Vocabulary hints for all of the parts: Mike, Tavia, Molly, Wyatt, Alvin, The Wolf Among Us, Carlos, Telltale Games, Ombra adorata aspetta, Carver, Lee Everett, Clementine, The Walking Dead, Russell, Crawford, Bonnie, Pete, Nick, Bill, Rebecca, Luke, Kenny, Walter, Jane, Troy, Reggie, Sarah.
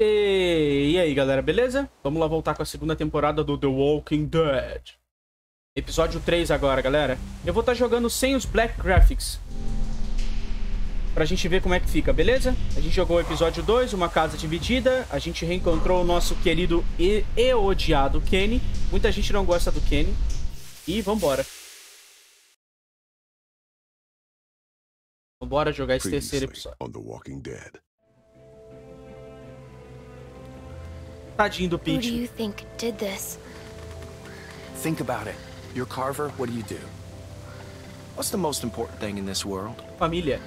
E aí, galera, beleza? Vamos lá voltar com a segunda temporada do The Walking Dead. Episódio 3 agora, galera. Eu vou estar jogando sem os Black Graphics, pra gente ver como é que fica, beleza? A gente jogou o episódio 2, Uma Casa Dividida. A gente reencontrou o nosso querido e odiado Kenny. Muita gente não gosta do Kenny. E vambora. Vambora jogar esse terceiro episódio. Tadinho do Pete. Who do you think did this? Think about it. You're Carver, what do you do? What's the most important thing in this world? Família.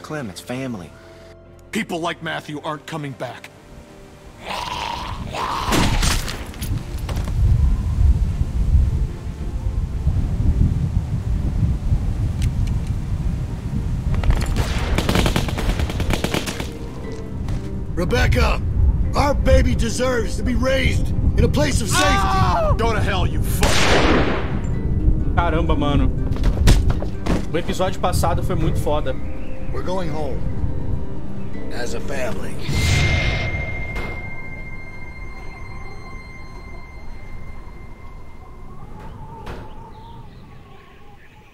Clem, it's family. People like Matthew aren't coming back. Rebecca, our baby deserves to be raised in a place of safety. Oh! Go to hell, you fuck. Caramba, mano. O episódio passado foi muito foda. We're going home as a family.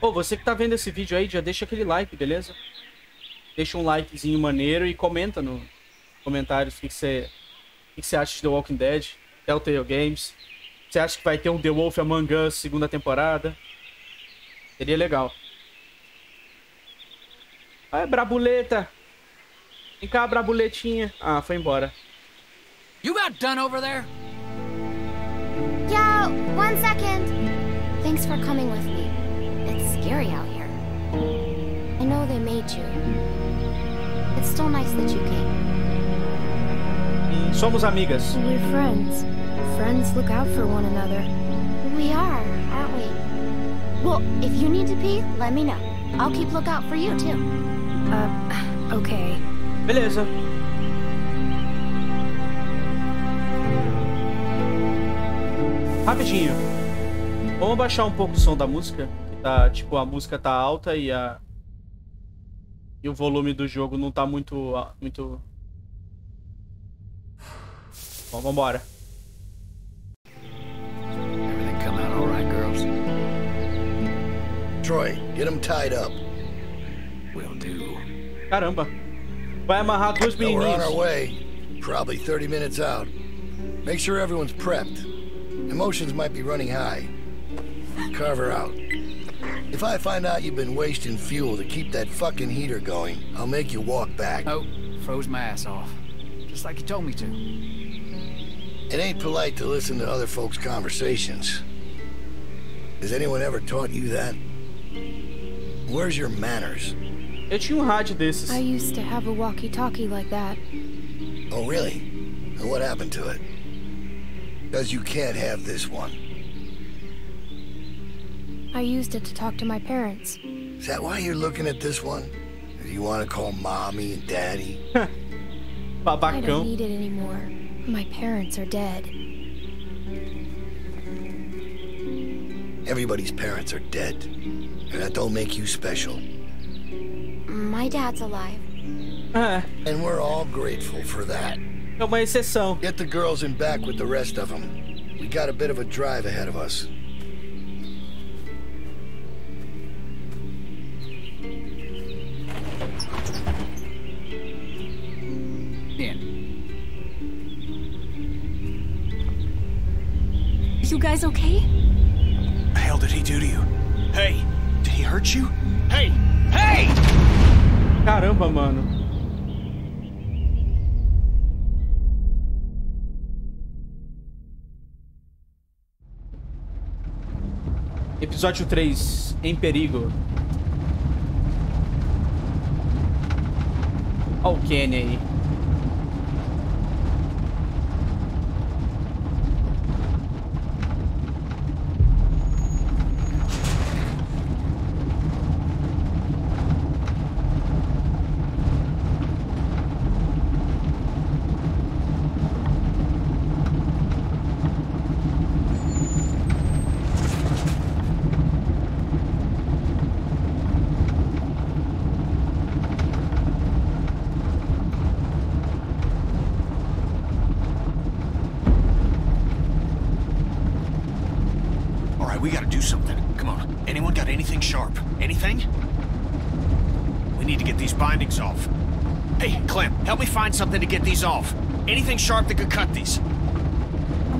Pô, você que tá vendo esse vídeo aí, já deixa aquele like, beleza? Deixa um likezinho maneiro e comenta no comentários o que você acha de The Walking Dead, Telltale Games. Você acha que vai ter um The Wolf Among Us segunda temporada? Seria legal. Ah, brabuleta! Vem cá, brabuletinha. Ah, foi embora. You got done over there? Yeah, one second. Thanks for coming with me. It's scary out here. I know they made you. It's still nice that you came. Somos amigas. We're friends. Friends look out for one another. We are, aren't we? Well, if you need to pee, let me know. I'll keep lookout for you too. Okay. Beleza. Rapidinho. Vamos baixar um pouco o som da música. Que tá, tipo, a música tá alta e a o volume do jogo não tá muito. Bom, vambora. Everything come out all right, girls? Troy, get him tied up. Will do. Caramba. Vai amarrar dois meninos. We're on our way. Probably 30 minutes out. Make sure everyone's prepped. Emotions might be running high. Carver out. If I find out you've been wasting fuel to keep that fucking heater going, I'll make you walk back. Oh, froze my ass off. Just like you told me to. It ain't polite to listen to other folks' conversations. Has anyone ever taught you that? Where's your manners? Eu tinha rádio desses. I used to have a walkie-talkie like that. Oh, really? And what happened to it? Because you can't have this one. I used it to talk to my parents. Is that why you're looking at this one? Do you want to call mommy and daddy? I don't need it anymore. My parents are dead. Everybody's parents are dead. And that don't make you special. My dad's alive. And we're all grateful for that. Não, mas é só. Get the girls in back with the rest of them. We got a bit of a drive ahead of us. You guys okay? What the hell did he do to you? Hey! Did he hurt you? Hey! Hey! Caramba, mano. Episódio 3, Em Perigo. Olha o Kenny aí. anything sharp. Anything? We need to get these bindings off. Hey, Clem, help me find something to get these off. Anything sharp that could cut these.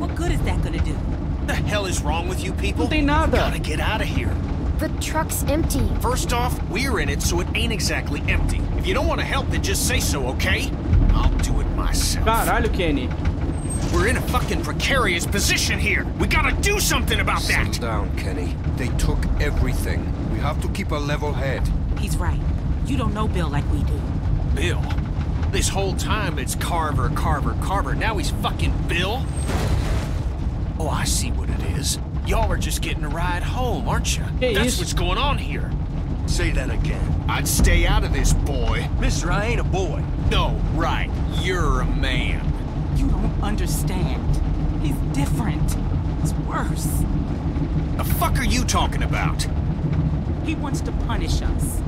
What good is that gonna do? What the hell is wrong with you people? We gotta get out of here. The truck's empty. First off, we're in it, so it ain't exactly empty. If you don't want to help, then just say so, okay? I'll do it myself. Caralho, Kenny. We're in a fucking precarious position here. We gotta do something about that. Sit down, Kenny. They took everything. We have to keep a level head. He's right. You don't know Bill like we do. Bill? This whole time it's Carver, Carver, Carver. Now he's fucking Bill? Oh, I see what it is. Y'all are just getting a ride home, aren't you? Hey, that's what's going on here. Say that again. I'd stay out of this, boy. Mister, I ain't a boy. No, right. You're a man. You don't understand. He's different. It's worse. The fuck are you talking about? He wants to punish us.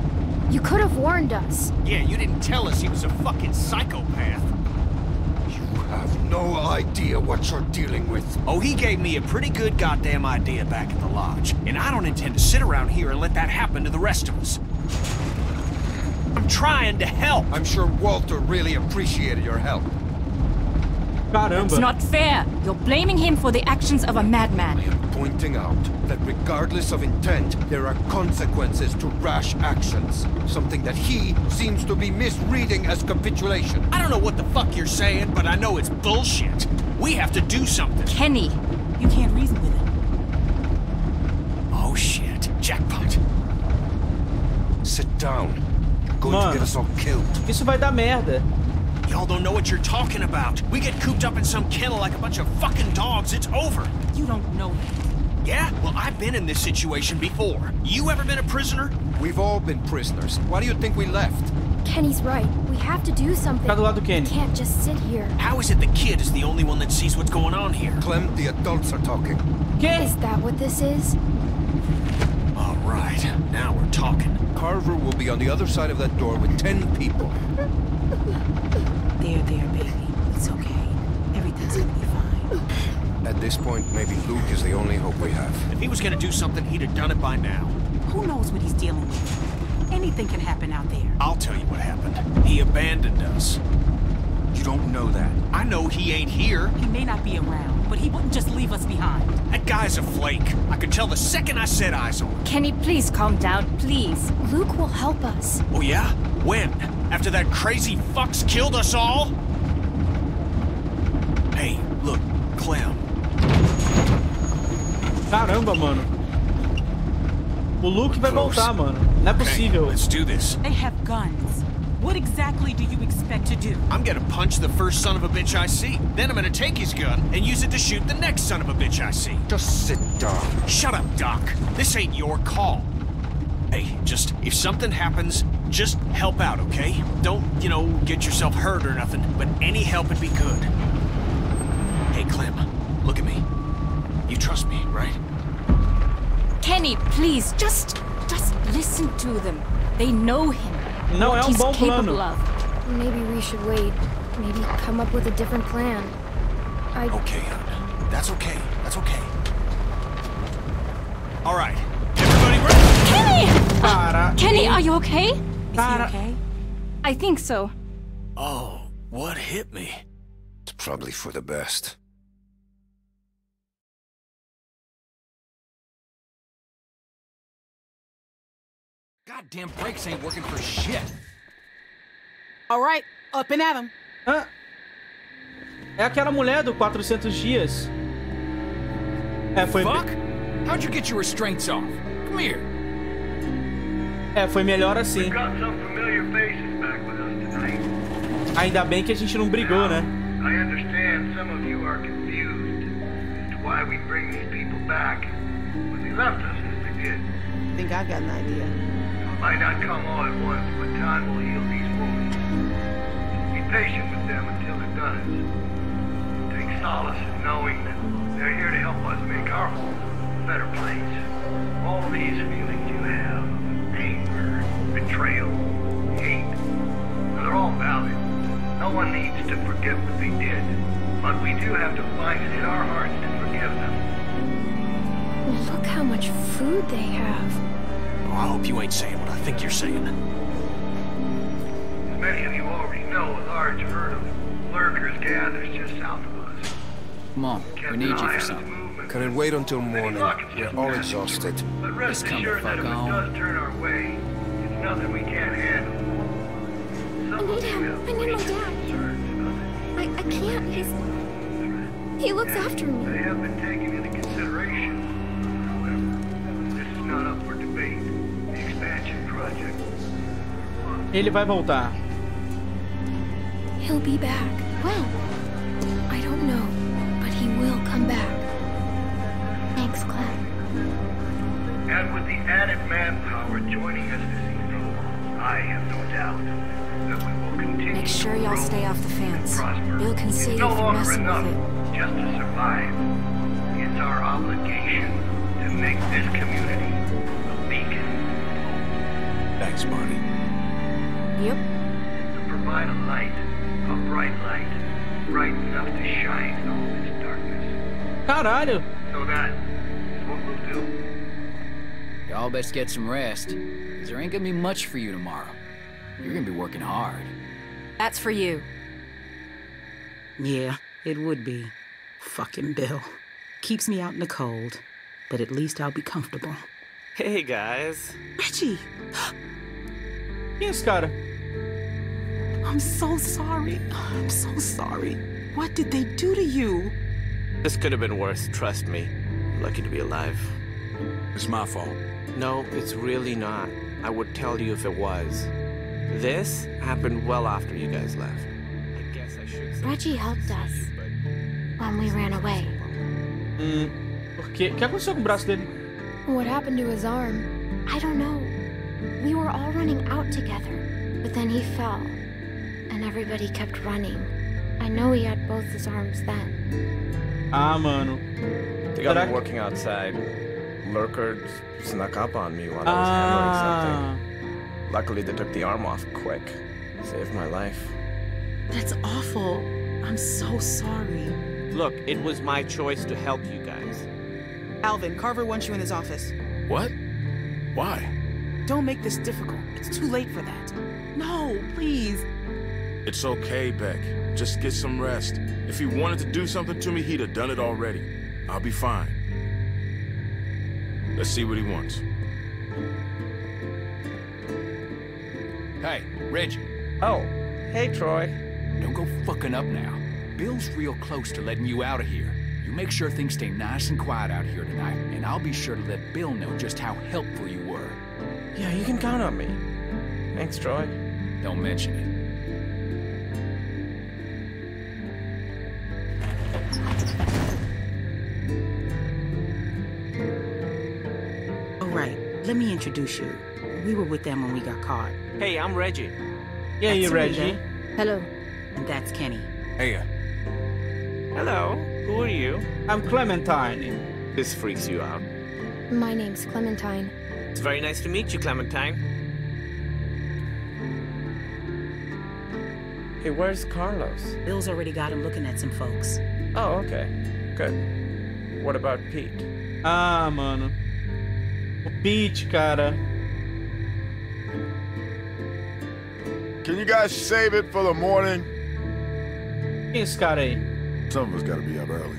You could have warned us. Yeah, you didn't tell us he was a fucking psychopath. You have no idea what you're dealing with. Oh, he gave me a pretty good goddamn idea back at the lodge. And I don't intend to sit around here and let that happen to the rest of us. I'm trying to help. I'm sure Walter really appreciated your help. Caramba. It's not fair. You're blaming him for the actions of a madman. I am pointing out that regardless of intent, there are consequences to rash actions. Something that he seems to be misreading as capitulation. I don't know what the fuck you're saying, but I know it's bullshit. We have to do something. Kenny, you can't reason with him. Oh shit, jackpot. Sit down. You're going to get us all killed. Isso vai dar merda. Y'all don't know what you're talking about. We get cooped up in some kennel like a bunch of fucking dogs, it's over. You don't know that. Yeah? Well, I've been in this situation before. You ever been a prisoner? We've all been prisoners. Why do you think we left? Kenny's right. We have to do something. We can't just sit here. How is it the kid is the only one that sees what's going on here? Clem, the adults are talking. Is that what this is? All right, now we're talking. Carver will be on the other side of that door with 10 people. There, there, baby. It's okay. Everything's gonna be fine. At this point, maybe Luke is the only hope we have. If he was gonna do something, he'd have done it by now. Who knows what he's dealing with? Anything can happen out there. I'll tell you what happened. He abandoned us. You don't know that. I know he ain't here. He may not be around, but he wouldn't just leave us behind. That guy's a flake. I could tell the second I set eyes on him. Kenny, please calm down, please. Luke will help us. Oh yeah? When? After that crazy fuck's killed us all? Hey, look, Clem. Caramba, mano. O Luke vai voltar, mano. Não é possível. Let's do this. They have guns. What exactly do you expect to do? I'm gonna punch the first son of a bitch I see. Then I'm gonna take his gun and use it to shoot the next son of a bitch I see. Just sit down. Shut up, Doc. This ain't your call. Hey, just, if something happens, just help out, okay? Don't, you know, get yourself hurt or nothing, but any help would be good. Hey, Clem, look at me. You trust me, right? Kenny, please, just listen to them. They know him. No, he's capable of. Maybe we should wait. Maybe come up with a different plan. Okay, Anna. That's okay. That's okay. All right. Kenny, are you okay? Is he okay? I think so. Oh, what hit me? It's probably for the best. Goddamn brakes ain't working for shit. All right, up and at 'em. Hã? É aquela mulher do 400 dias. É, foi... Fuck? How'd you get your restraints off? Come here. É, foi melhor assim. Ainda bem que a gente não brigou, né? I understand some of you are confused as to why we bring these people back when they left us as they did. I think I've got an idea. It might not come all at once, but time will heal these wounds. Be patient with them until it does. Take solace in knowing that they're here to help us make our home a better place. All these feelings you have. Anger, betrayal, hate. They're all valid. No one needs to forget what they did. But we do have to find it in our hearts to forgive them. Look how much food they have. I hope you ain't saying what I think you're saying. As many of you already know, a large herd of lurkers gathers just south of us. Mom, we need you for something. Can it wait until morning? We're all exhausted. But rest assured that if it does turn our way, it's nothing we can't handle. I need him. I need my dad. I can't. He looks after me. They have been taken into consideration. However, this is not up for debate. The expansion project. Ele vai voltar. He'll be back. When? I don't know, but he will come back. Thanks, Clem. And with the added manpower joining us this evening, I have no doubt. Make sure y'all stay off the fence. Bill can see you from messing with it. Just to survive, it's our obligation to make this community a beacon. Thanks, Bonnie. Yep. To provide a light, a bright light, bright enough to shine in all this darkness. Caralho! So that is what we'll do. Y'all best get some rest, because there ain't gonna be much for you tomorrow. You're gonna be working hard. That's for you. Yeah, it would be. Fucking Bill. Keeps me out in the cold, but at least I'll be comfortable. Hey, guys. Reggie! Yes, Carter. I'm so sorry. I'm so sorry. What did they do to you? This could have been worse, trust me. I'm lucky to be alive. It's my fault. No, it's really not. I would tell you if it was. This happened well after you guys left. I guess I should say Reggie helped us when we ran away. Porque? Que aconteceu com o braço dele? What happened to his arm? I don't know. We were all running out together, but then he fell, and everybody kept running. I know he had both his arms then. Ah, mano. They got me working outside. Lurkers snuck up on me while I was handling something. Luckily, they took the arm off quick. Saved my life. That's awful. I'm so sorry. Look, it was my choice to help you guys. Alvin, Carver wants you in his office. What? Why? Don't make this difficult. It's too late for that. No, please. It's okay, Beck. Just get some rest. If he wanted to do something to me, he'd have done it already. I'll be fine. Let's see what he wants. Hey, Reggie. Oh, hey, Troy. Don't go fucking up now. Bill's real close to letting you out of here. You make sure things stay nice and quiet out here tonight, and I'll be sure to let Bill know just how helpful you were. Yeah, you can count on me. Thanks, Troy. Don't mention it. All right, let me introduce you. We were with them when we got caught. Hey, I'm Reggie. Yeah, you're Reggie. Hello. And that's Kenny. Hey. Hello. Who are you? I'm Clementine. This freaks you out. My name's Clementine. It's very nice to meet you, Clementine. Hey, where's Carlos? Bill's already got him looking at some folks. Oh, okay. Good. What about Pete? Ah, mano. O Pete, cara. Can you guys save it for the morning? Yes, Scotty. Some of us gotta be up early.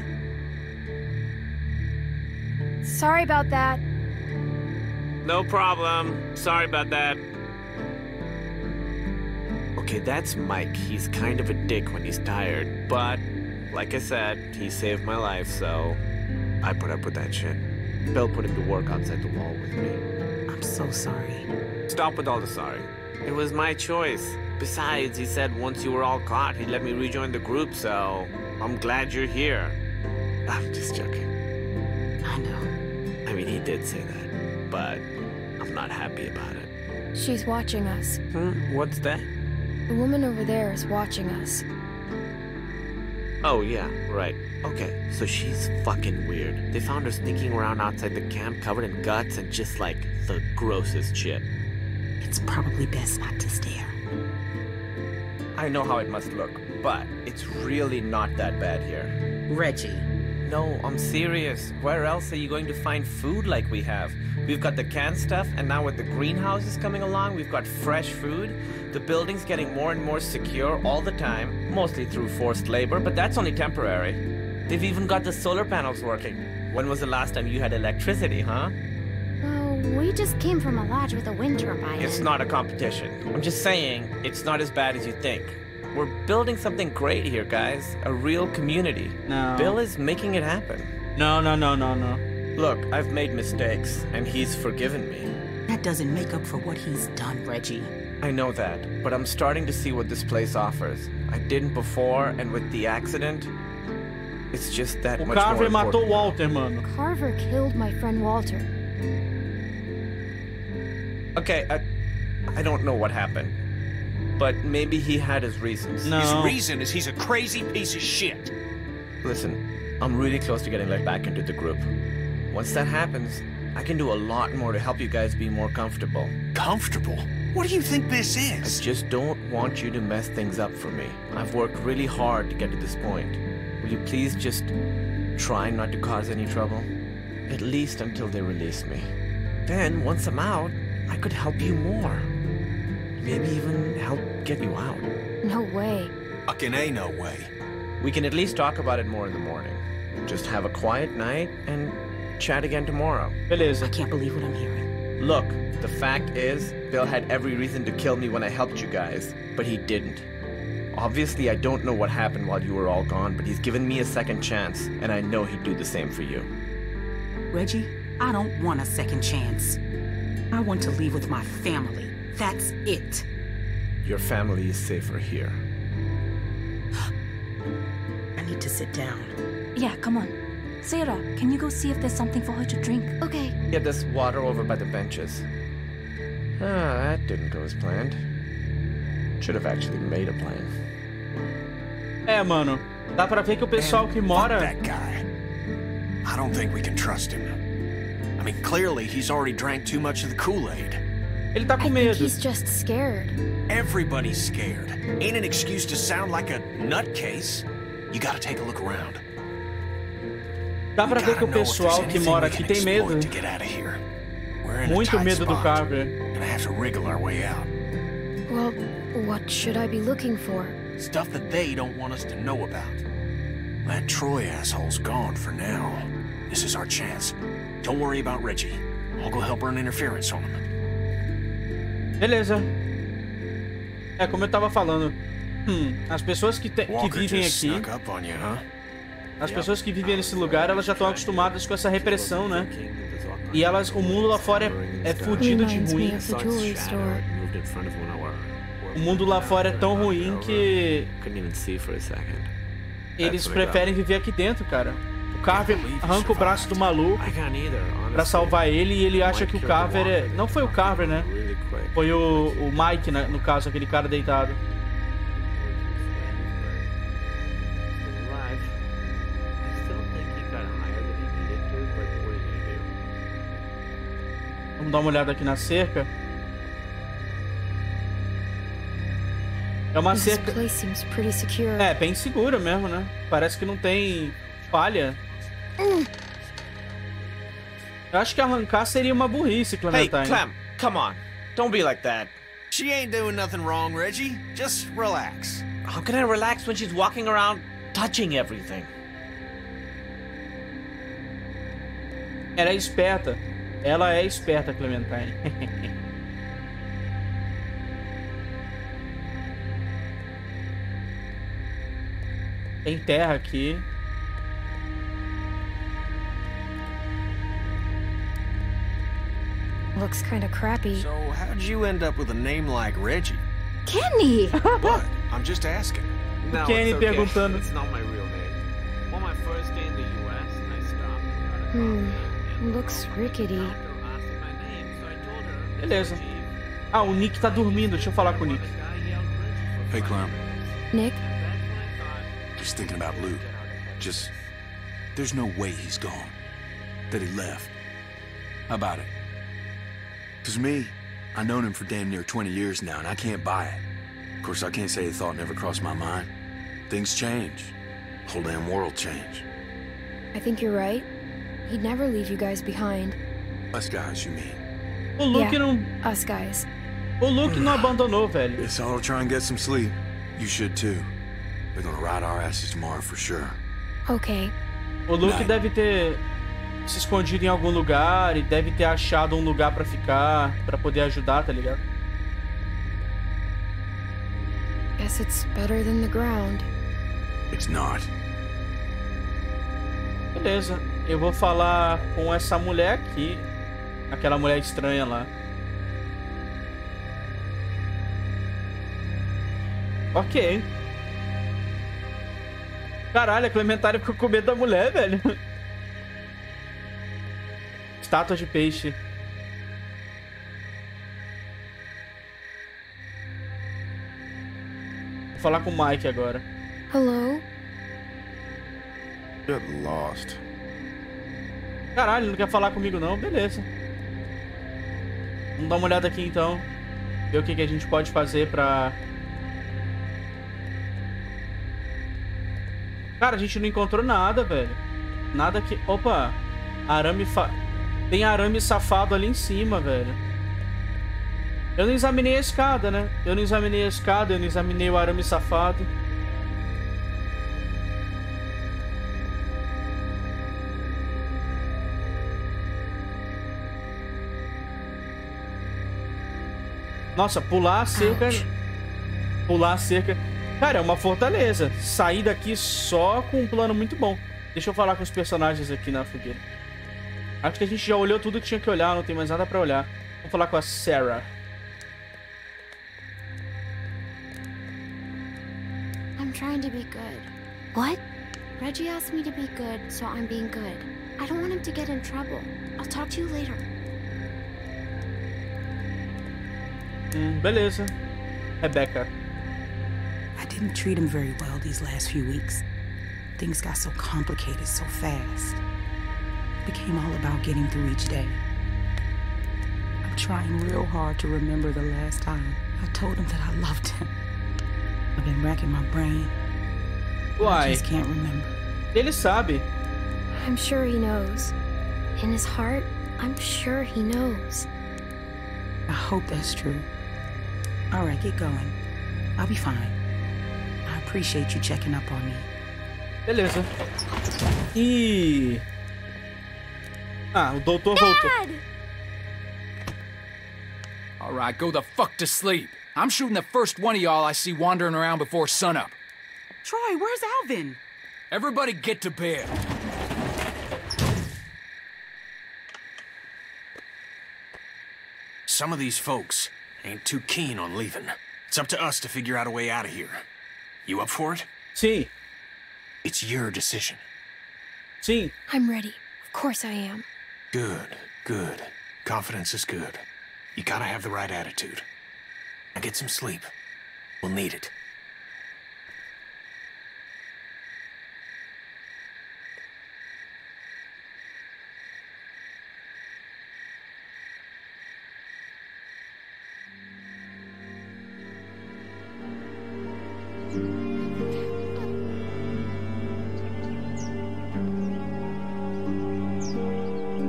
Sorry about that. No problem. Sorry about that. Okay, that's Mike. He's kind of a dick when he's tired, but like I said, he saved my life, so I put up with that shit. Bill put him to work outside the wall with me. I'm so sorry. Stop with all the sorry. It was my choice. Besides, he said once you were all caught, he'd let me rejoin the group, so I'm glad you're here. I'm just joking. I know. I mean, he did say that, but I'm not happy about it. She's watching us. Hmm? What's that? The woman over there is watching us. Oh, yeah, right. Okay, so she's fucking weird. They found her sneaking around outside the camp covered in guts and just, like, the grossest shit. It's probably best not to stare. I know how it must look, but it's really not that bad here. Reggie, No, I'm serious. Where else are you going to find food like we have? We've got the canned stuff, and now with the greenhouses coming along, we've got fresh food. The building's getting more and more secure all the time, mostly through forced labor, but that's only temporary. They've even got the solar panels working. When was the last time you had electricity, huh? We just came from a lodge with a wind turbine. It's not a competition. I'm just saying, it's not as bad as you think. We're building something great here, guys. A real community. No. Bill is making it happen. No. Look, I've made mistakes, and he's forgiven me. That doesn't make up for what he's done, Reggie. I know that, but I'm starting to see what this place offers. I didn't before, and with the accident, it's just that much more important. Walter, mano. Carver killed my friend Walter. Okay, I don't know what happened, but maybe he had his reasons. No. His reason is he's a crazy piece of shit. Listen, I'm really close to getting let back into the group. Once that happens, I can do a lot more to help you guys be more comfortable. Comfortable? What do you think this is? I just don't want you to mess things up for me. I've worked really hard to get to this point. Will you please just try not to cause any trouble? At least until they release me. Then, once I'm out, I could help you more. Maybe even help get you out. No way. Fucking A, no way. We can at least talk about it more in the morning. Just have a quiet night and chat again tomorrow. I can't believe what I'm hearing. Look, the fact is, Bill had every reason to kill me when I helped you guys, but he didn't. Obviously, I don't know what happened while you were all gone, but he's given me a second chance, and I know he'd do the same for you. Reggie, I don't want a second chance. I want to leave with my family. That's it. Your family is safer here. I need to sit down. Yeah, come on. Sarah, can you go see if there's something for her to drink? Okay. Yeah, there's water over by the benches. Ah, that didn't go as planned. Should have actually made a plan. É, mano. Dá pra ver que o pessoal que mora... Fuck that guy. I don't think we can trust him. I mean, clearly he's already drank too much of the Kool-Aid. I think he's just scared. Everybody's scared. Ain't an excuse to sound like a nutcase. You gotta take a look around. Dá pra ver que o pessoal que mora aqui tem medo. We're in a tight spot, and I have to wriggle our way out. Well, what should I be looking for? Stuff that they don't want us to know about. That Troy asshole's gone for now. This is our chance. Don't worry about Reggie. I'll go help her in interference on him. Beleza. É como eu tava falando. As pessoas que vivem aqui. As pessoas que vivem nesse lugar, elas já estão acostumadas com essa repressão, né? E elas, o mundo lá fora é fudido de ruim. O mundo lá fora é tão ruim que eles preferem viver aqui dentro, cara. O Carver arranca o braço do maluco pra salvar ele e ele acha que o Carver é... Não foi o Carver, né? Foi o Mike, né? No caso, aquele cara deitado. Vamos dar uma olhada aqui na cerca. É uma cerca... É, bem segura mesmo, né? Parece que não tem falha. Eu acho que arrancar seria uma burrice, Clementine. Hey, Clem, come on. Don't be like that. She ain't doing nothing wrong, Reggie. Just relax. How can I relax when she's walking around touching everything? Ela é esperta. Ela é esperta, Clementine. Tem terra aqui. Looks kind of crappy. So how'd you end up with a name like Reggie? Kenny! What? I'm just asking. No, Kenny it's okay. Perguntando. It's not my real name. On my first day in the U.S., and I stopped and got a coffee. Looks rickety. Beleza. Ah, o Nick tá dormindo. Deixa eu falar com o Nick. Hey, Clem. Nick? Just thinking about Luke. Just, there's no way he's gone. That he left. How about it? Because me, I've known him for damn near 20 years now, and I can't buy it. Of course, I can't say the thought never crossed my mind. Things change. The whole damn world changed. I think you're right. He'd never leave you guys behind. Us guys, you mean? O Luke não... Us guys. O Luke não abandonou, velho. Guess I'll try and get some sleep. You should too. They're gonna ride our asses tomorrow for sure. Okay. O Luke deve ter se escondido em algum lugar e deve ter achado lugar pra ficar, pra poder ajudar, tá ligado? Guess it's better than the ground. It's not. Beleza. Eu vou falar com essa mulher aqui. Aquela mulher estranha lá. Ok. Caralho, a Clementine ficou com medo da mulher, velho. Estátua de peixe. Vou falar com o Mike agora. Hello? Get lost. Caralho, não quer falar comigo não? Beleza. Vamos dar uma olhada aqui então. Ver o que, que a gente pode fazer pra... Cara, a gente não encontrou nada, velho. Nada que... Opa! Arame... Tem arame safado ali em cima, velho. Eu não examinei a escada, né? Eu não examinei a escada, eu não examinei o arame safado. Nossa, pular a cerca... Pular a cerca... Cara, é uma fortaleza. Sair daqui só com um plano muito bom. Deixa eu falar com os personagens aqui na fogueira. Acho que a gente já olhou tudo que tinha que olhar. Não tem mais nada pra olhar. Vamos falar com a Sarah. I'm trying to be good. What? Reggie asked me to be good, so I'm being good. I don't want him to get in trouble. I'll talk to you later. Beleza. Rebecca. I didn't treat him very well these last few weeks. Things got so complicated so fast. It became all about getting through each day. I'm trying real hard to remember the last time I told him that I loved him. I've been racking my brain. Why? I just can't remember. Ele sabe. I'm sure he knows. In his heart, I'm sure he knows. I hope that's true. All right, get going. I'll be fine. I appreciate you checking up on me. Beleza. E o doutor voltou. All right, go the fuck to sleep. I'm shooting the first one of y'all I see wandering around before sunup. Troy, where's Alvin? Everybody get to bed. Some of these folks ain't too keen on leaving. It's up to us to figure out a way out of here. You up for it? Sim. It's your decision. Sim. I'm ready. Of course I am. Good, good. Confidence is good. You gotta have the right attitude. Now get some sleep. We'll need it.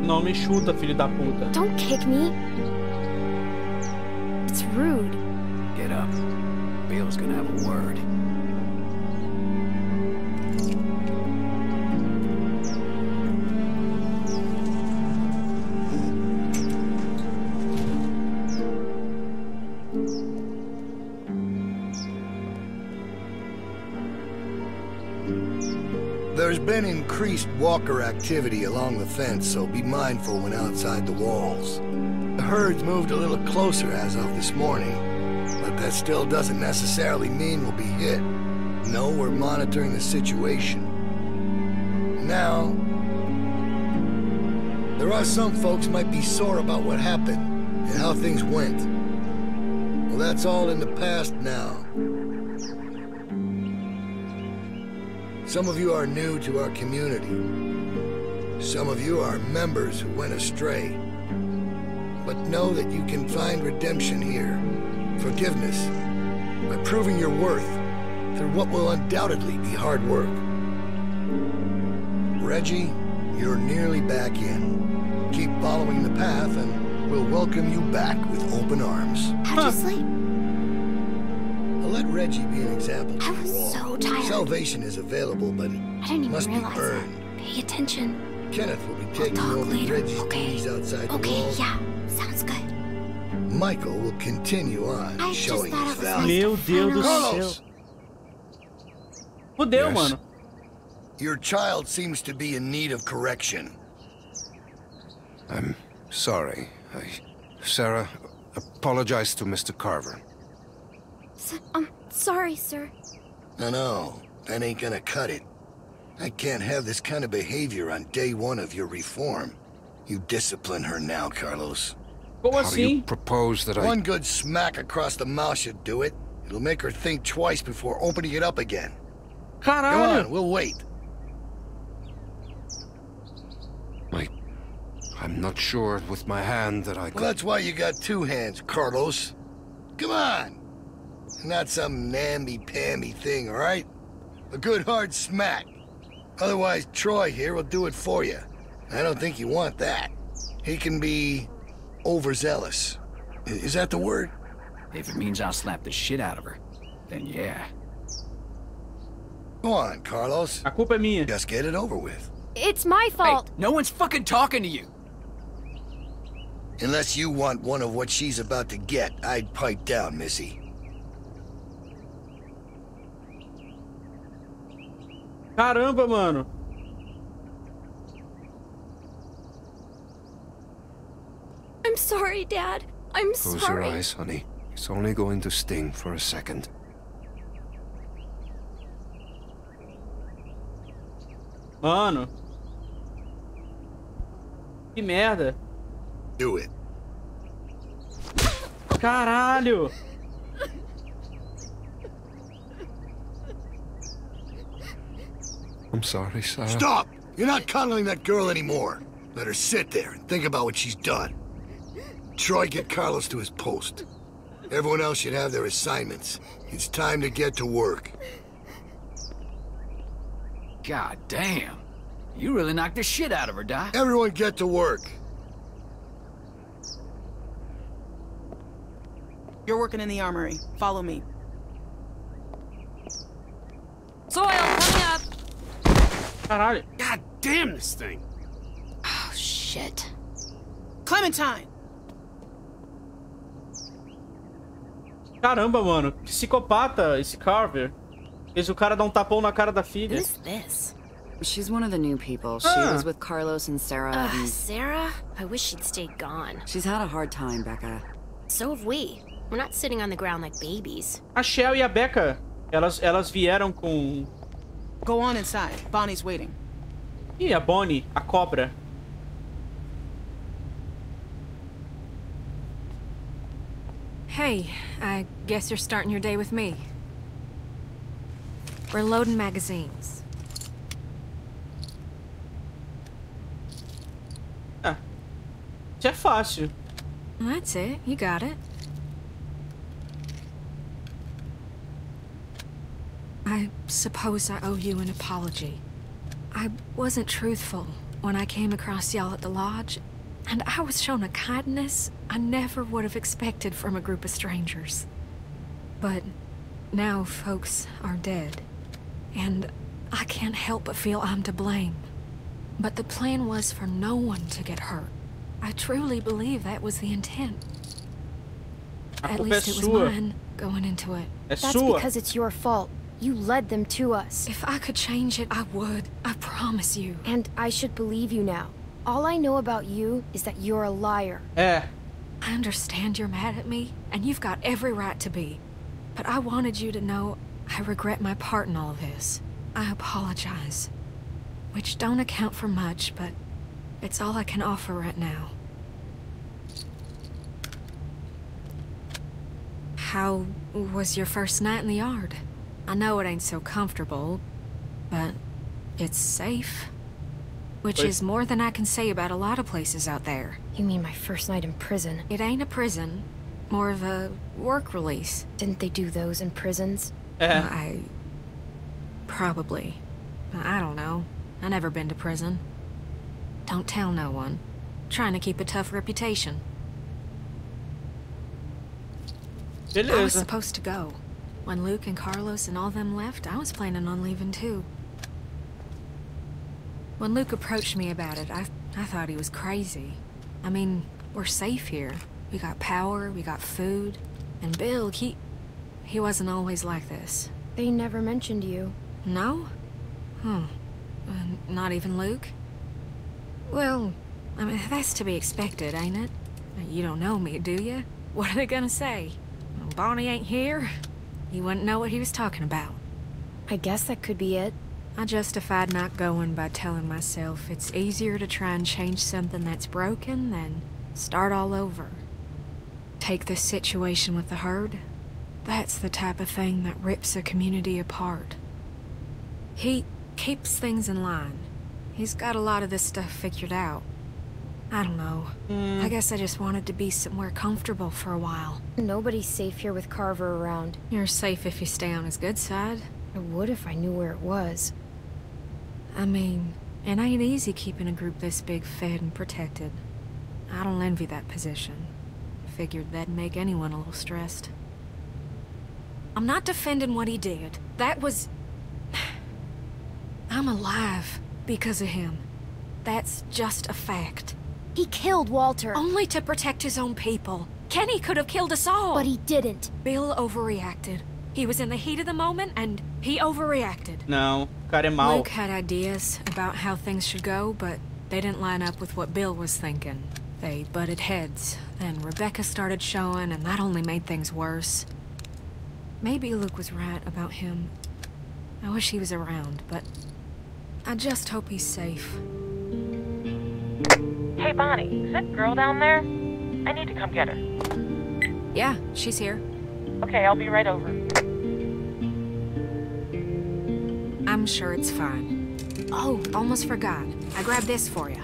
Não me chuta, filho da puta. Don't kick me. It's rude. Get up. Bill's gonna have a word. There's been increased walker activity along the fence, so be mindful when outside the walls. The herd's moved a little closer as of this morning, but that still doesn't necessarily mean we'll be hit. No, we're monitoring the situation. Now, there are some folks might be sore about what happened and how things went. Well, that's all in the past now. Some of you are new to our community. Some of you are members who went astray. But know that you can find redemption here, forgiveness, by proving your worth through what will undoubtedly be hard work. Reggie, you're nearly back in. Keep following the path and we'll welcome you back with open arms. How'd you sleep? I'll let Reggie be an example to you all. I was so tired. Salvation is available, but it must be earned. Pay attention. Kenneth will be taking over Reggie's duties outside the walls. Okay, yeah. Sounds good. Michael will continue on showing his value. Meu Deus do céu. Fudeu, mano. Your child seems to be in need of correction. I'm sorry. Sarah, apologize to Mr. Carver. I'm sorry, sir. No, that ain't gonna cut it. I can't have this kind of behavior on day one of your reform. You discipline her now, Carlos. How do you propose that I... One good smack across the mouth should do it. It'll make her think twice before opening it up again. Caralho. Come on, we'll wait. I'm not sure with my hand that I could... Well, that's why you got two hands, Carlos. Come on. Not some namby-pamby thing, all right? A good hard smack. Otherwise, Troy here will do it for you. I don't think you want that. He can be... overzealous. Is that the word? If it means I'll slap the shit out of her, then yeah. Go on, Carlos. A culpa é minha. Just get it over with. It's my fault. Hey, no one's fucking talking to you. Unless you want one of what she's about to get, I'd pipe down, Missy. Caramba, mano. I'm sorry, Dad. I'm sorry. Close your eyes, honey. It's only going to sting for a second. Mano. Que merda. Do it. Caralho. I'm sorry, Sarah. Stop! You're not cuddling that girl anymore. Let her sit there and think about what she's done. Troy, get Carlos to his post. Everyone else should have their assignments. It's time to get to work. God damn. You really knocked the shit out of her, Doc. Everyone get to work. You're working in the armory. Follow me. Soil, coming up! God damn this thing! Oh, shit. Clementine! Caramba, mano, que psicopata esse Carver. Fez o cara dar tapão na cara da filha. Who's this? She's one of the new people. She was with Carlos and Sarah. And... Sarah? I wish she'd stayed gone. She's had a hard time, Becca. So have we. We're not sitting on the ground like babies. A Shell e a Becca, elas vieram com... Go on inside. Bonnie's waiting. E a Bonnie, a cobra. Hey, I guess you're starting your day with me. We're loading magazines. Ah, isso é fácil. That's it. You got it. I suppose I owe you an apology. I wasn't truthful when I came across y'all at the lodge. And I was shown a kindness I never would have expected from a group of strangers. But now folks are dead, and I can't help but feel I'm to blame. But the plan was for no one to get hurt. I truly believe that was the intent. At least it was mine going into it. That's because it's your fault. You led them to us. If I could change it, I would. I promise you. And I should believe you now. All I know about you is that you're a liar. Eh. I understand you're mad at me, and you've got every right to be. But I wanted you to know I regret my part in all of this. I apologize. Which don't account for much, but it's all I can offer right now. How was your first night in the yard? I know it ain't so comfortable, but it's safe. Which is more than I can say about a lot of places out there. You mean my first night in prison? It ain't a prison. More of a work release. Didn't they do those in prisons? Probably. I don't know. I never been to prison. Don't tell no one. Trying to keep a tough reputation. Beleza. I was supposed to go. When Luke and Carlos and all them left, I was planning on leaving too. When Luke approached me about it, I thought he was crazy. I mean, we're safe here. We got power, we got food. And Bill, he wasn't always like this. They never mentioned you. No? Not even Luke? Well, I mean, that's to be expected, ain't it? You don't know me, do you? What are they gonna say? Bonnie ain't here? You wouldn't know what he was talking about. I guess that could be it. I justified not going by telling myself it's easier to try and change something that's broken than start all over. Take this situation with the herd. That's the type of thing that rips a community apart. He keeps things in line. He's got a lot of this stuff figured out. I don't know. I guess I just wanted to be somewhere comfortable for a while. Nobody's safe here with Carver around. You're safe if you stay on his good side. I would if I knew where it was. I mean, it ain't easy keeping a group this big fed and protected. I don't envy that position. Figured that'd make anyone a little stressed. I'm not defending what he did. That was... I'm alive because of him. That's just a fact. He killed Walter. Only to protect his own people. Kenny could have killed us all. But he didn't. Bill overreacted. He was in the heat of the moment, and he overreacted. No, got him out. Luke had ideas about how things should go, but they didn't line up with what Bill was thinking. They butted heads, and Rebecca started showing, and that only made things worse. Maybe Luke was right about him. I wish he was around, but I just hope he's safe. Hey, Bonnie, is that girl down there? I need to come get her. Yeah, she's here. Okay, I'll be right over. I'm sure it's fine. Oh, almost forgot. I grabbed this for you.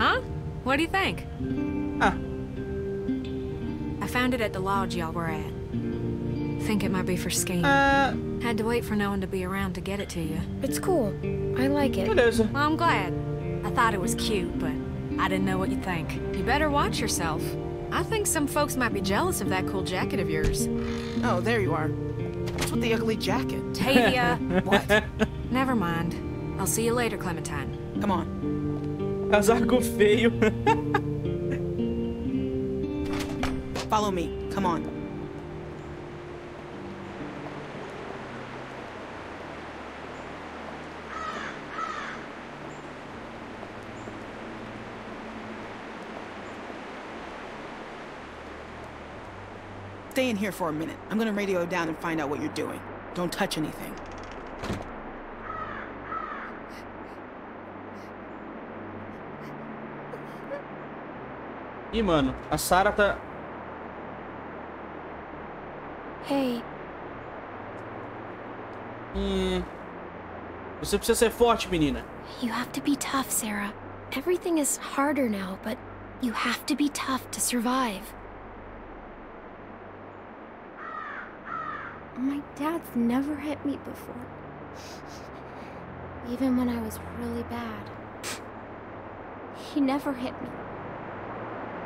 Huh? What do you think? I found it at the lodge y'all were at. Think it might be for skiing. Had to wait for no one to be around to get it to you. It's cool. I like it. Well, I'm glad. I thought it was cute, but I didn't know what you think. You better watch yourself. I think some folks might be jealous of that cool jacket of yours. Oh, there you are. What's with the ugly jacket? Tavia. What? Never mind. I'll see you later, Clementine. Come on. Casaco feio. Follow me. Come on. Stay in here for a minute. I'm gonna radio down and find out what you're doing. Don't touch anything. Ih, mano, a Sarah tá... Hey. Você precisa ser forte, menina. You have to be tough, Sarah. Everything is harder now, but you have to be tough to survive. My dad's never hit me before. Even when I was really bad. He never hit me.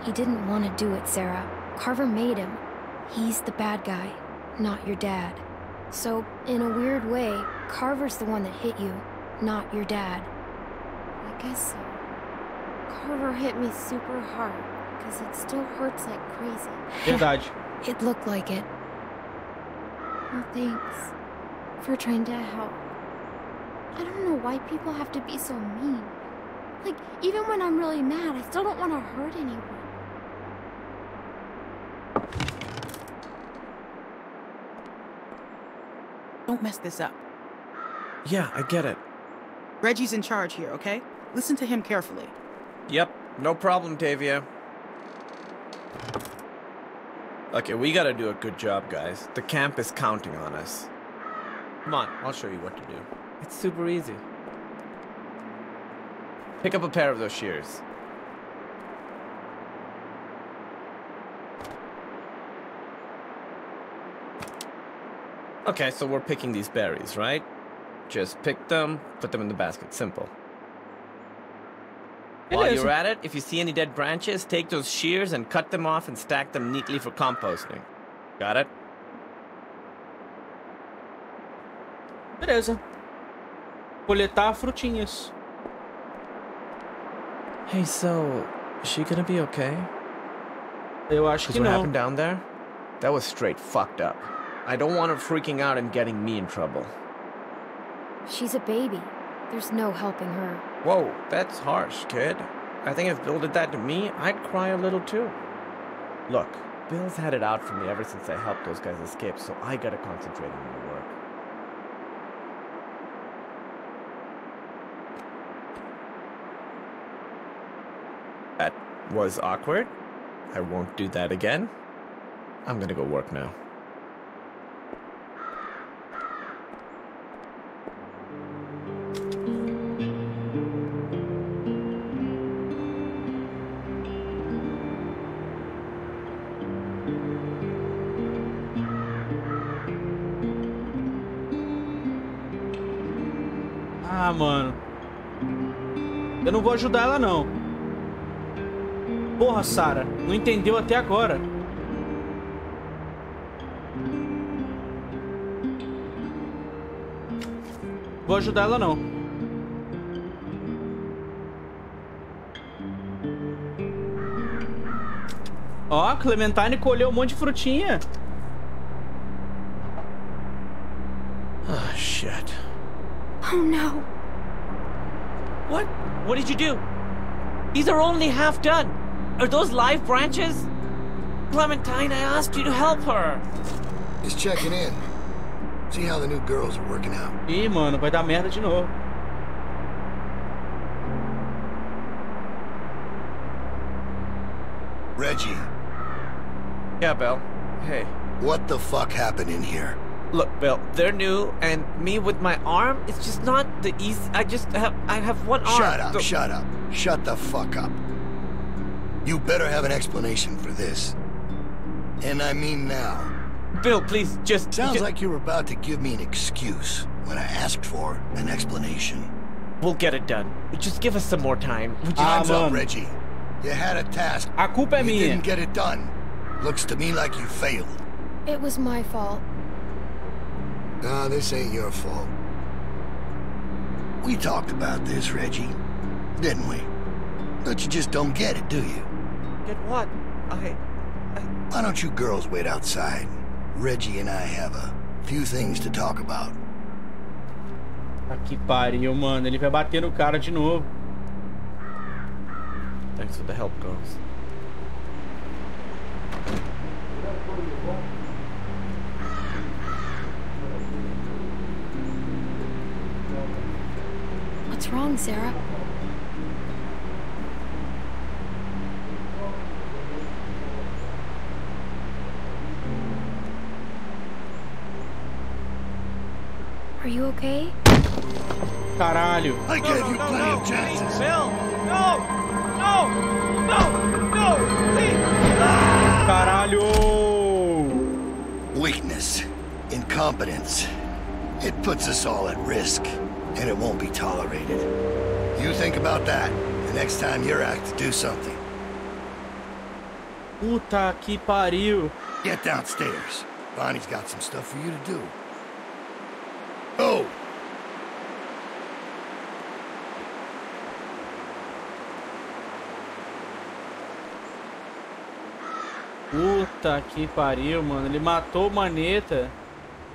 He didn't want to do it, Sarah. Carver made him. He's the bad guy, not your dad. So, in a weird way, Carver's the one that hit you, not your dad. I guess so. Carver hit me super hard, because it still hurts like crazy. Verdade. It looked like it. Well, thanks for trying to help. I don't know why people have to be so mean. Like, even when I'm really mad, I still don't want to hurt anyone. Don't mess this up. Yeah, I get it. Reggie's in charge here, okay? Listen to him carefully. Yep, no problem, Tavia. Okay, we gotta do a good job, guys. The camp is counting on us. Come on, I'll show you what to do. It's super easy. Pick up a pair of those shears. Okay, so we're picking these berries, right? Just pick them, put them in the basket. Simple. While you're at it, if you see any dead branches, take those shears and cut them off and stack them neatly for composting. Got it? Beleza. Coletar frutinhas. Hey, so... is she gonna be okay? Eu acho que não. What happened down there? That was straight fucked up. I don't want her freaking out and getting me in trouble. She's a baby. There's no helping her. Whoa, that's harsh, kid. I think if Bill did that to me, I'd cry a little too. Look, Bill's had it out for me ever since I helped those guys escape, so I gotta concentrate on my work. That was awkward. I won't do that again. I'm gonna go work now. Ah, mano. Eu não vou ajudar ela, não. Porra, Sarah. Não entendeu até agora. Vou ajudar ela, não. Ó, a Clementine colheu um monte de frutinha. Oh, shit. Oh, no. What? What did you do? These are only half done. Are those live branches? Clementine, I asked you to help her. Just checking in. See how the new girls are working out. Ih, mano, vai dar merda de novo. Reggie. Yeah, Bill. Hey. What the fuck happened in here? Look, Bill, they're new, and me with my arm, it's just not the easy... I have one arm. Shut up, so... shut up. Shut the fuck up. You better have an explanation for this. And I mean now. Bill, please, just... Sounds like you were about to give me an excuse when I asked for an explanation. We'll get it done. Just give us some more time. Time's up, Reggie. You had a task. A culpa é minha. You didn't get it done. Looks to me like you failed. It was my fault. No, this ain't your fault. We talked about this, Reggie, didn't we? But you just don't get it, do you? Get what? Why don't you girls wait outside? Reggie and I have a few things to talk about. Que pariu, mano. Ele vai bater no cara de novo. Thanks for the help, girls. What's wrong, Sarah? Are you okay? Caralho. I gave you plenty of chances. Bill! No! No! No! No! Please! Caralho! Weakness. Incompetence. It puts us all at risk. And it won't be tolerated. You think about that the next time you're asked to do something. Puta que pariu. Get downstairs. Bonnie's got some stuff for you to do. Oh! Puta que pariu, mano. Ele matou o Maneta.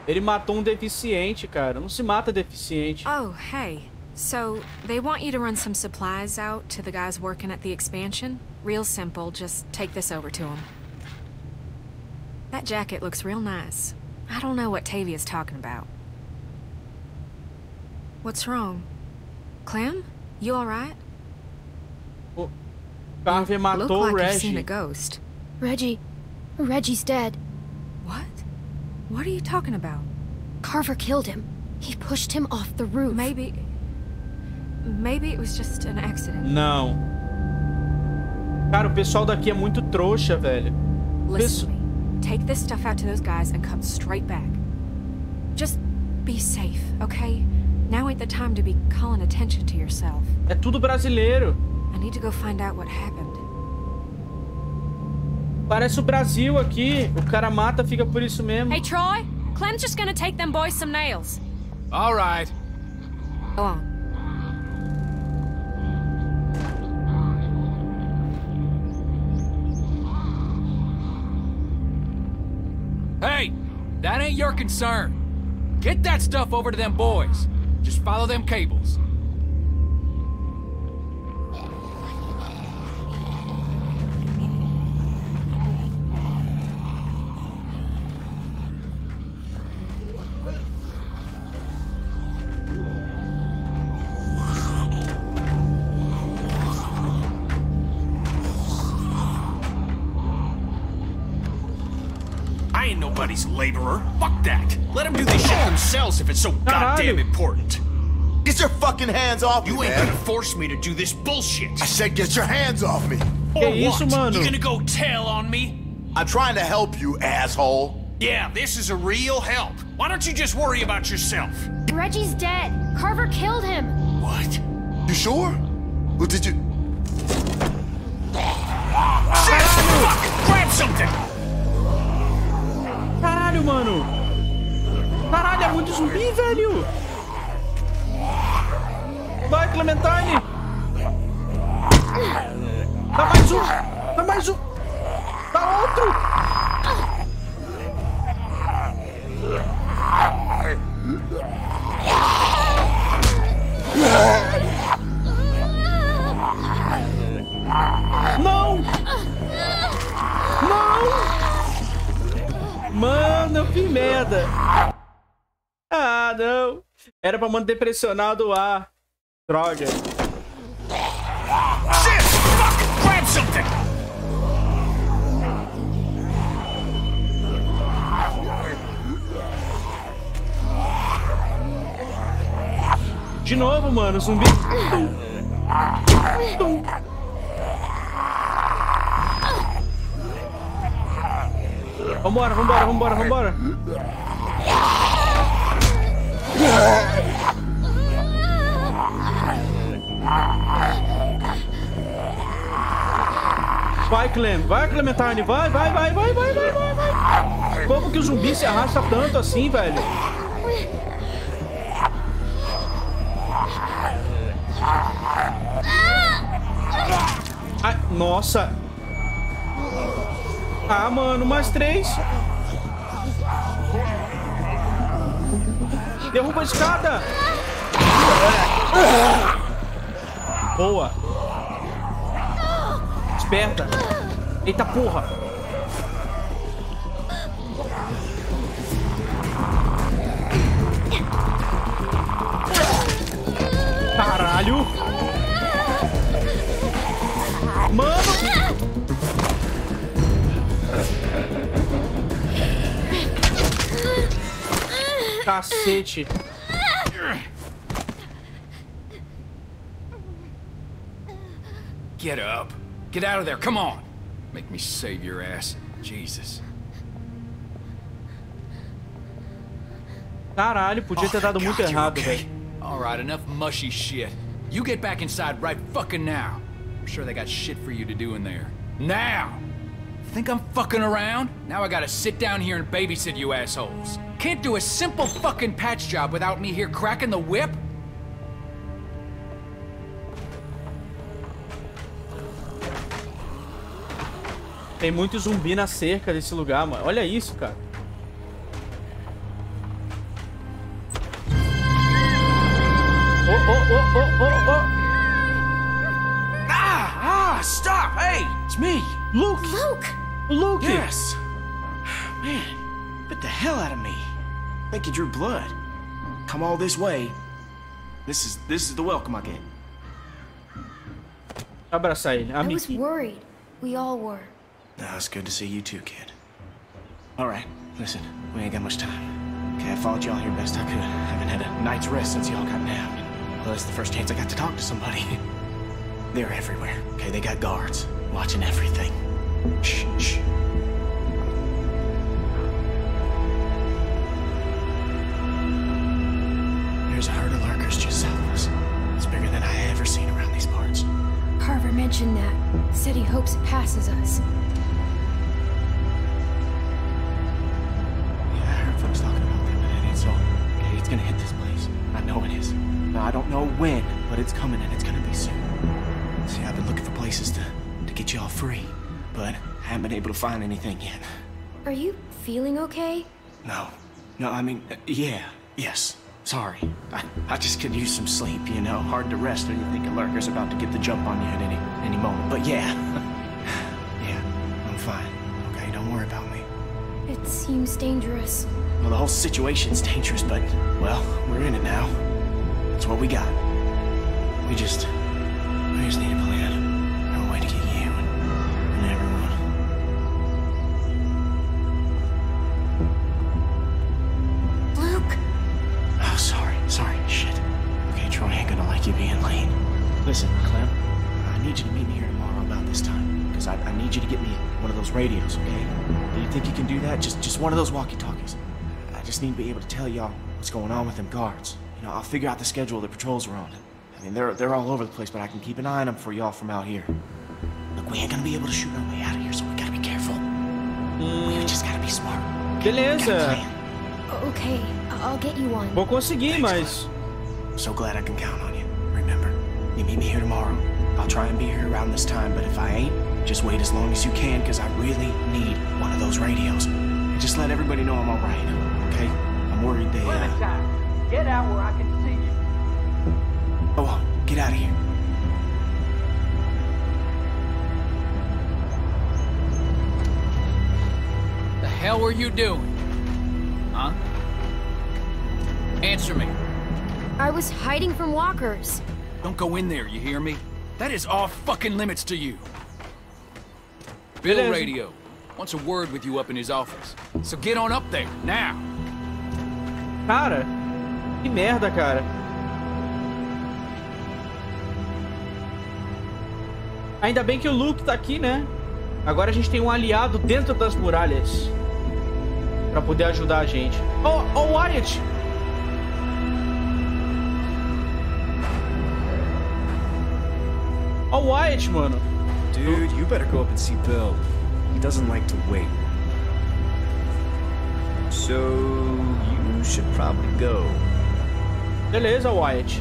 Ele matou deficiente, cara. Não se mata deficiente. Oh, hey. So, they want you to run some supplies out to the guys working at the expansion? Real simple, just take this over to them. That jacket looks real nice. I don't know what Tavia's talking about. What's wrong? Clem? You alright? Oh, Carver matou Reggie. Look like you've seen a ghost. Reggie. Reggie's dead. What? What are you talking about? Carver killed him. He pushed him off the roof. Maybe it was just an accident. Não. Cara, o pessoal daqui é muito trouxa, velho. Listen to me. Take this stuff out to those guys and come straight back. Just be safe, okay? Now ain't the time to be calling attention to yourself. É tudo brasileiro. I need to go find out what happened. Parece o Brasil aqui. O cara mata, fica por isso mesmo. Hey Troy, Clem's just gonna take them boys some nails. All right. Go on. Hey, that ain't your concern. Get that stuff over to them boys. Just follow them cables. Nobody's laborer. Fuck that. Let them do this shit themselves if it's so goddamn important. Get your fucking hands off me, man. You ain't gonna force me to do this bullshit. I said get your hands off me. Or what? You gonna go tell on me? I'm trying to help you, asshole. Yeah, this is a real help. Why don't you just worry about yourself? Reggie's dead. Carver killed him. What? You sure? Well, did you... Shit! Fuck! Grab something! Caralho, mano! Caralho, é muito zumbi, velho! Vai, Clementine! Dá mais um! Dá mais um! Dá outro! Não! Não! Mano, que merda. Ah, não. Era pra manter pressionado o ar. Droga. Shit! Fuck! Grab something! De novo, mano. Zumbi. Vambora, vambora, vambora, vambora. Vai, Clem, vai, Clementine, vai, vai, vai, vai, vai, vai, vai, vai. Como que o zumbi se arrasta tanto assim, velho? Ai, nossa. Ah, mano, mais três. Derruba a escada. Boa. Esperta. Eita porra. Caralho. Mano. Cacete. Get up. Get out of there. Come on. Make me save your ass. Jesus. Caralho, podia ter dado muito errado, velho. All right, enough mushy shit. You get back inside right fucking now. I'm sure they got shit for you to do in there. Now. Think I'm fucking around? Now I gotta sit down here and babysit you assholes. Can't do a simple fucking patch job without me here cracking the whip? Tem muito zumbi na cerca desse lugar, mano. Olha isso, cara. Oh! Stop! Hey, it's me. Luke! Luke! Luke! Yes! Man, bit the hell out of me. I think you drew blood. Come all this way. This is the welcome I get. I was worried. We all were. No, it's good to see you too, kid. Alright, listen, we ain't got much time. Okay, I followed y'all here best I could. I haven't had a night's rest since y'all got nabbed. Well, that's the first chance I got to talk to somebody. They're everywhere. Okay, they got guards. Watching everything. Shh, shh. Said he hopes it passes us. Yeah, I heard folks talking about them, and it's on. Hey, it's gonna hit this place. I know it is. Now, I don't know when, but it's coming, and it's gonna be soon. See, I've been looking for places to get y'all free, but I haven't been able to find anything yet. Are you feeling okay? No. No, I mean, yeah. Yes. Sorry. I just could use some sleep, you know. Hard to rest when you think a lurker's about to get the jump on you at any moment. But yeah. Yeah, I'm fine. Okay, don't worry about me. It seems dangerous. Well, the whole situation's dangerous, but, well, we're in it now. That's what we got. We just need a plan. Or a way to get you and everyone. Luke! Oh, sorry, shit. Okay, Troy ain't gonna like you being late. Listen, Clem, I need you to meet me here tomorrow about this time, because I need you to get me one of those radios, okay? Do you think you can do that? Just one of those walkie-talkies. I just need to be able to tell y'all what's going on with them guards. You know, I'll figure out the schedule the patrols are on. I mean, they're all over the place, but I can keep an eye on them for y'all from out here. Look, we ain't gonna be able to shoot our way out of here, so we gotta be careful. We just gotta be smart. Beleza. Okay, I'll get you one. Vou conseguir, mas... I'm so glad I can count on you. Remember, you meet me here tomorrow. I'll try and be here around this time, but if I ain't, just wait as long as you can, because I really need one of those radios. And just let everybody know I'm all right, okay? I'm worried they... Clementine, get out where I can see you. Go on, get out of here. The hell were you doing? Huh? Answer me. I was hiding from walkers. Don't go in there, you hear me? That is off fucking limits to you. Bill Radio wants a word with you up in his office. So get on up there, now. Cara, que merda, cara. Ainda bem que o Luke tá aqui, né? Agora a gente tem um aliado dentro das muralhas pra poder ajudar a gente. Oh, Wyatt! Oh, Wyatt, mano. Dude, you better go up and see Bill. He doesn't like to wait. So, you should probably go. Beleza, Wyatt.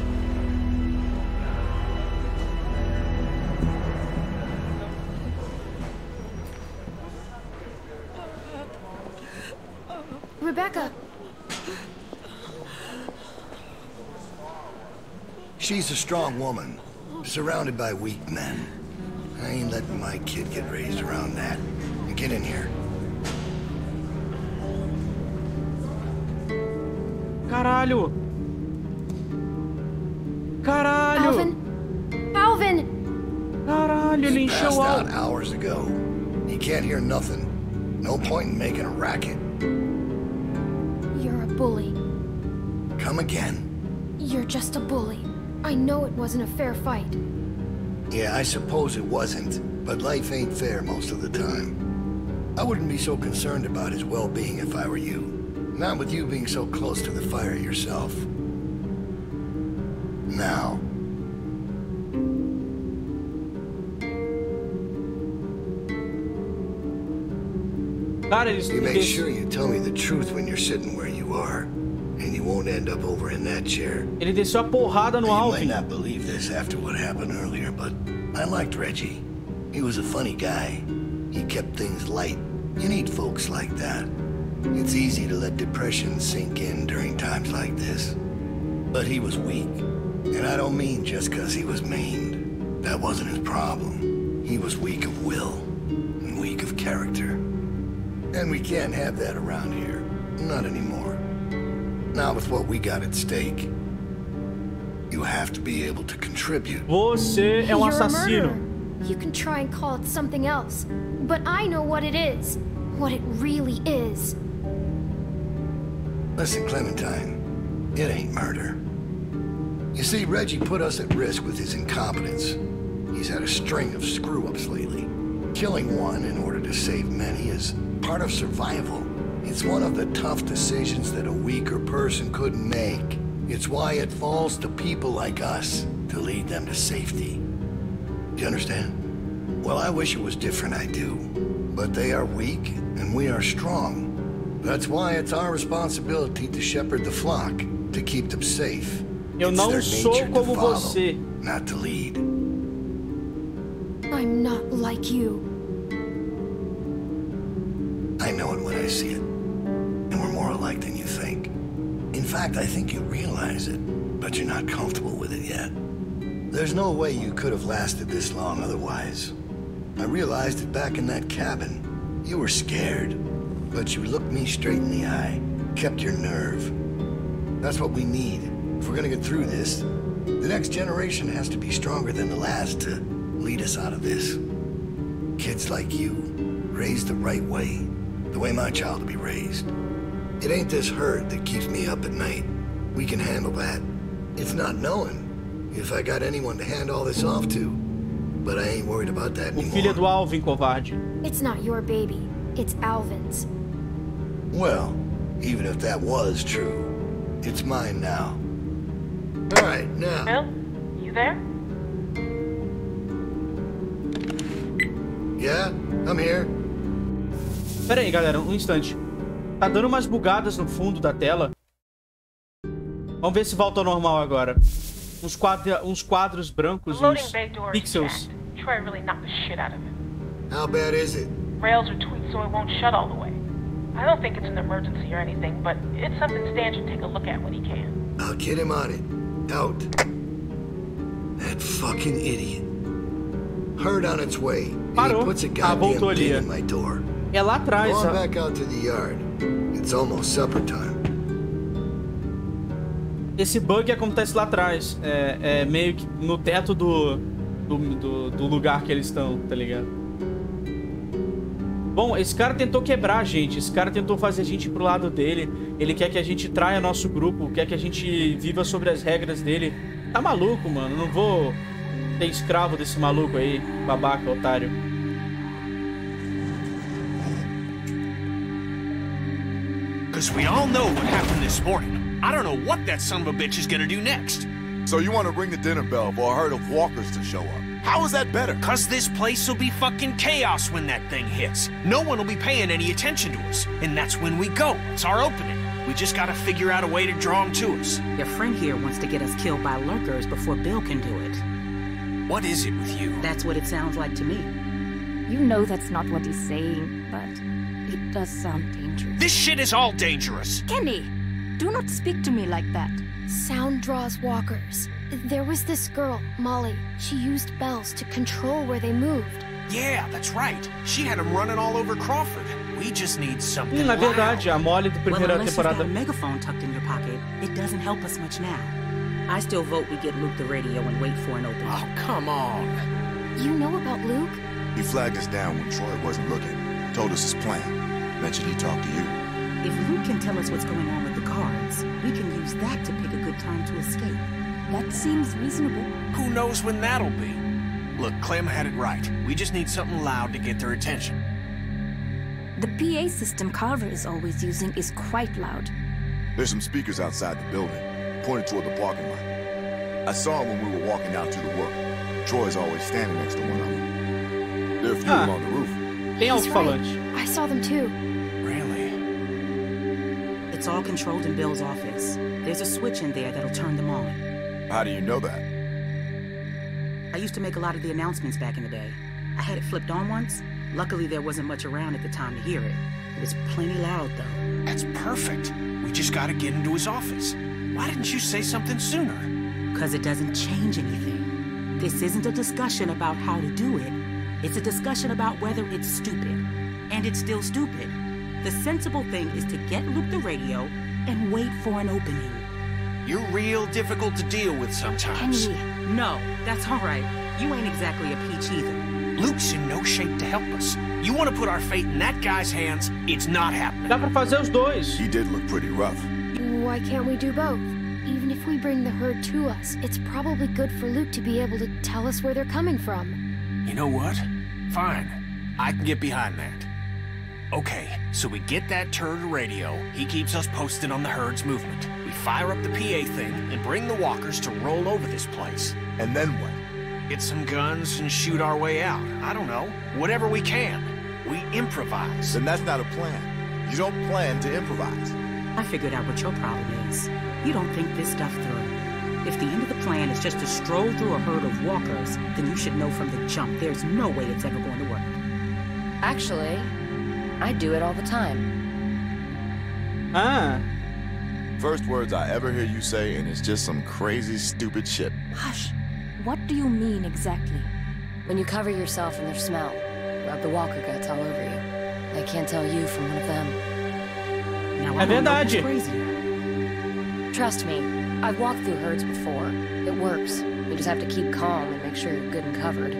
Rebecca. She's a strong woman, surrounded by weak men. I ain't letting my kid get raised around that. Get in here. Caralho. Caralho. Alvin. Caralho, ele encheu o alvo. Passed out hours ago. He can't hear nothing. No point in making a racket. You're a bully. Come again? You're just a bully. I know it wasn't a fair fight. Yeah, I suppose it wasn't, but life ain't fair most of the time. I wouldn't be so concerned about his well-being if I were you. Not with you being so close to the fire yourself. Now. You make sure you tell me the truth when you're sitting where you are, and you won't end up over in that chair. Ele desceu a porrada no Alvin. You might not believe this after what happened earlier, but I liked Reggie. He was a funny guy. He kept things light. You need folks like that. It's easy to let depression sink in during times like this. But he was weak, and I don't mean just because he was maimed. That wasn't his problem. He was weak of will and weak of character. And we can't have that around here. Not anymore. Not with what we got at stake. You have to be able to contribute. Você é assassino. You can try and call it something else, but I know what it is. What it really is. Listen, Clementine, it ain't murder. You see, Reggie put us at risk with his incompetence. He's had a string of screw-ups lately. Killing one in order to save many is part of survival. It's one of the tough decisions that a weaker person couldn't make. It's why it falls to people like us to lead them to safety. Do you understand? Well, I wish it was different, I do. But they are weak, and we are strong. That's why it's our responsibility to shepherd the flock, to keep them safe. Eu não sou como você. Not to lead. I'm not like you. I know it when I see it. And we're more alike than you think. In fact, I think you realize it, but you're not comfortable with it yet. There's no way you could have lasted this long otherwise. I realized it back in that cabin. You were scared, but you looked me straight in the eye, kept your nerve. That's what we need. If we're gonna get through this, the next generation has to be stronger than the last to lead us out of this. Kids like you, raised the right way, the way my child will be raised. It ain't this hurt that keeps me up at night. We can handle that. It's not knowing if I got anyone to hand all this off to, but I ain't worried about that anymore. O filho do Alvin, covarde. It's not your baby, it's Alvin's. Well, even if that was true, it's mine now. All right, now. Bill, you there? Yeah, I'm here. Pera aí, galera, um instante. Tá dando umas bugadas no fundo da tela. Vamos ver se volta ao normal agora. Uns quadros brancos, uns pixels. How bad is it? Rails are tweaked so it won't shut all the way. I don't think it's an emergency or anything, but it's something Stan should take a look at when he can. I'll get him on it. Out. That fucking idiot. Herd on its way. He puts a goddamn pin in my door. É lá atrás. Going back out to the yard. It's almost supper time. Esse bug acontece lá atrás, é meio que no teto do lugar que eles estão, tá ligado? Bom, esse cara tentou quebrar a gente, esse cara tentou fazer a gente pro lado dele, ele quer que a gente traia nosso grupo, quer que a gente viva sobre as regras dele. Tá maluco, mano, não vou ser escravo desse maluco aí, babaca, otário. Because we all know what happened this morning. I don't know what that son of a bitch is gonna do next. So you want to ring the dinner bell for a herd of walkers to show up? How is that better? Cause this place will be fucking chaos when that thing hits. No one will be paying any attention to us. And that's when we go. It's our opening. We just gotta figure out a way to draw them to us. Your friend here wants to get us killed by lurkers before Bill can do it. What is it with you? That's what it sounds like to me. You know that's not what he's saying, but it does sound dangerous. This shit is all dangerous. Kenny! Do not speak to me like that. Sound draws walkers. There was this girl, Molly. She used bells to control where they moved. Yeah, that's right. She had them running all over Crawford. We just need something loud. Na verdade, a Molly da primeira temporada. Unless you've got a megaphone tucked in your pocket, it doesn't help us much now. I still vote we get Luke the radio and wait for an opening. Oh, come on. You know about Luke? He flagged us down when Troy wasn't looking. Told us his plan. Mentioned he talked to you. If Luke can tell us what's going on with the cards, we can use that to pick a good time to escape. That seems reasonable. Who knows when that'll be? Look, Clem had it right. We just need something loud to get their attention. The PA system Carver is always using is quite loud. There's some speakers outside the building, pointed toward the parking lot. I saw them when we were walking out to the work. Troy's always standing next to one of them. There are a few on the roof. He's right. I saw them too. It's all controlled in Bill's office. There's a switch in there that'll turn them on. How do you know that? I used to make a lot of the announcements back in the day. I had it flipped on once. Luckily, there wasn't much around at the time to hear it. It was plenty loud, though. That's perfect. We just gotta get into his office. Why didn't you say something sooner? Because it doesn't change anything. This isn't a discussion about how to do it. It's a discussion about whether it's stupid. And it's still stupid. The sensible thing is to get Luke the radio and wait for an opening. You're real difficult to deal with sometimes. Kenny. No, that's all right. You ain't exactly a peach either. Luke's in no shape to help us. You want to put our fate in that guy's hands, it's not happening. Dá pra fazer os dois. He did look pretty rough. Why can't we do both? Even if we bring the herd to us, it's probably good for Luke to be able to tell us where they're coming from. You know what? Fine. I can get behind that. Okay, so we get that turd radio, he keeps us posted on the herd's movement. We fire up the PA thing and bring the walkers to roll over this place. And then what? Get some guns and shoot our way out. I don't know. Whatever we can. We improvise. Then that's not a plan. You don't plan to improvise. I figured out what your problem is. You don't think this stuff through. If the end of the plan is just to stroll through a herd of walkers, then you should know from the jump there's no way it's ever going to work. Actually, I do it all the time. Ah. First words I ever hear you say, and it's just some crazy, stupid shit. Hush. What do you mean exactly? When you cover yourself in their smell, rub the walker guts all over you. They can't tell you from one of them. Now I'm not crazy. Trust me, I've walked through herds before. It works. You just have to keep calm and make sure you're good and covered.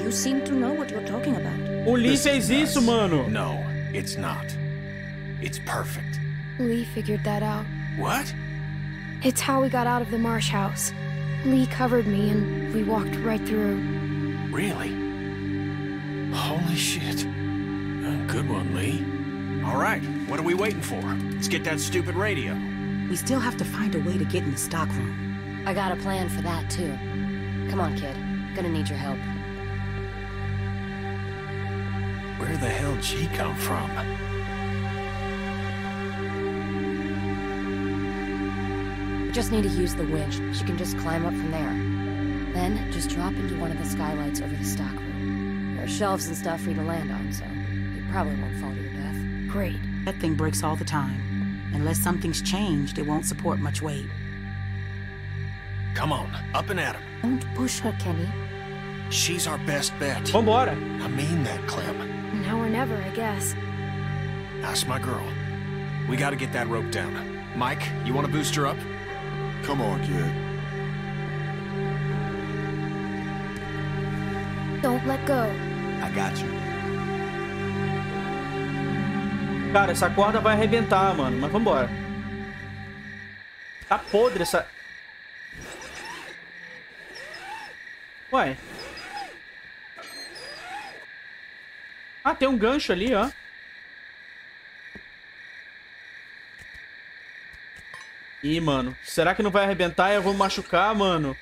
You seem to know what you're talking about. O Lee says isso, mano. No, it's not. It's perfect. Lee figured that out. What? It's how we got out of the marsh house. Lee covered me and we walked right through. Really? Holy shit. A good one, Lee. All right, what are we waiting for? Let's get that stupid radio. We still have to find a way to get in the stockroom. I got a plan for that, too. Come on, kid. Gonna need your help. Where the hell'd she come from? Just need to use the winch. She can just climb up from there. Then, just drop into one of the skylights over the stockroom. There are shelves and stuff for you to land on, so you probably won't fall to your death. Great. That thing breaks all the time. Unless something's changed, it won't support much weight. Come on, up and at him. Don't push her, Kenny. She's our best bet. Vambora. I mean that, Clem. Now or never, I guess. That's my girl. We gotta get that rope down. Mike, you wanna boost her up? Come on, kid. Don't let go. I got you. Cara, essa corda vai arrebentar, mano. Mas vambora. Tá podre essa... Ué. Ah, tem um gancho ali, ó. Ih, mano. Será que não vai arrebentar e eu vou machucar, mano?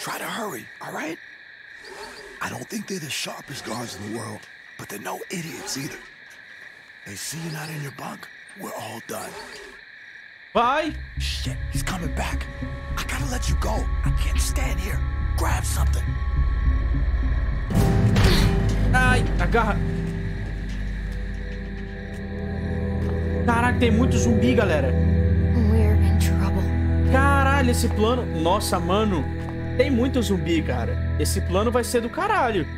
Try to hurry, all right? I don't think they're the sharpest guards in the world, but they're no idiots either. They see you're not in your bunk, we're all done. Bye. Shit, he's coming back. I gotta let you go. I can't stand here. Grab something. Ai, agarra. Caraca, tem muito zumbi, galera. We're in trouble. Caralho, esse plano... Nossa, mano. Tem muito zumbi, cara. Esse plano vai ser do caralho.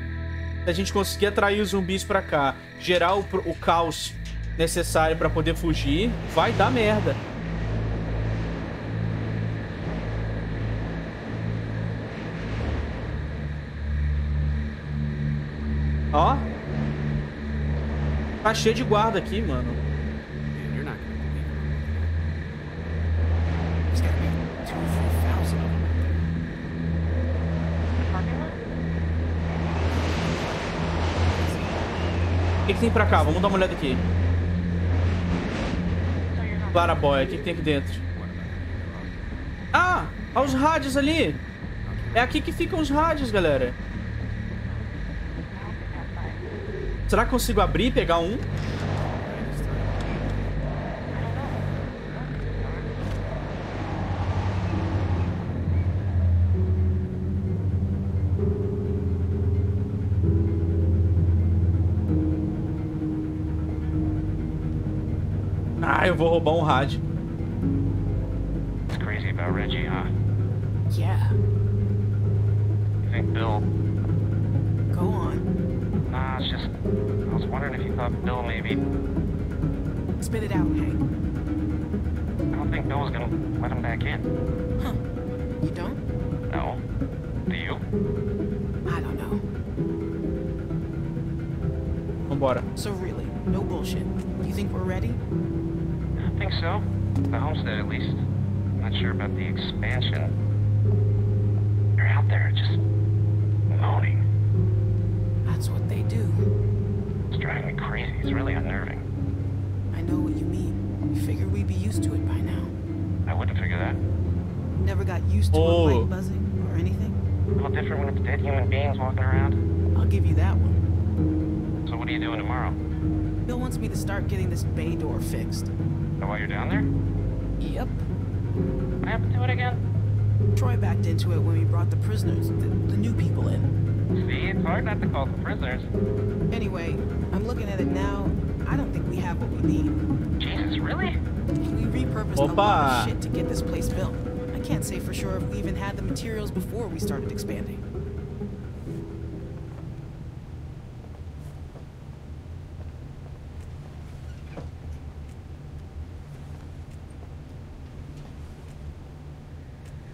Se a gente conseguir atrair os zumbis pra cá, gerar o caos necessário pra poder fugir, vai dar merda. Ó. Tá cheio de guarda aqui, mano. O que que tem pra cá? Vamos dar uma olhada aqui. Claraboia, o que que tem aqui dentro? Ah! Olha os rádios ali! É aqui que ficam os rádios, galera. Será que consigo abrir e pegar um? Ah, eu vou roubar um rádio. It's crazy about Reggie, huh? Yeah. You think Bill? Go on. Nah, it's just... I was wondering if you thought Bill maybe... Spit it out, Hank. I don't think Bill was gonna let him back in. Huh. You don't? No. Do you? I don't know. Vambora. So really, no bullshit. Do you think we're ready? I think so. The homestead, at least. I'm not sure about the expansion. You're out there, just... moaning. That's what they do. It's driving me crazy. It's really unnerving. I know what you mean. You figure we'd be used to it by now. I wouldn't figure that. Never got used to a light buzzing or anything. Well, different when it's dead human beings walking around. I'll give you that one. So what are you doing tomorrow? Bill wants me to start getting this bay door fixed. So while you're down there? Yep. What happened to it again? Troy backed into it when we brought the prisoners, the new people in. See, it's hard not to call them prisoners. Anyway, I'm looking at it now. I don't think we have what we need. Jesus, really? We repurposed a lot of shit to get this place built. I can't say for sure if we even had the materials before we started expanding.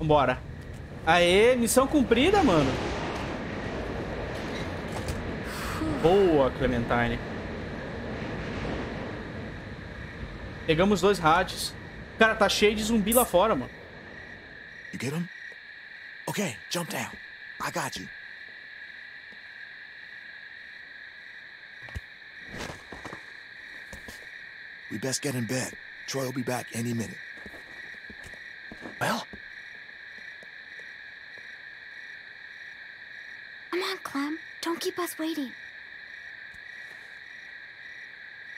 Bora. Aê, missão cumprida, mano. Boa, Clementine. Pegamos 2 rádios. Cara, tá cheio de zumbi lá fora, mano. You get him? Okay, jump down. I got you. We best get in bed. Troy will be back any minute. Well? Come on, Clem. Don't keep us waiting.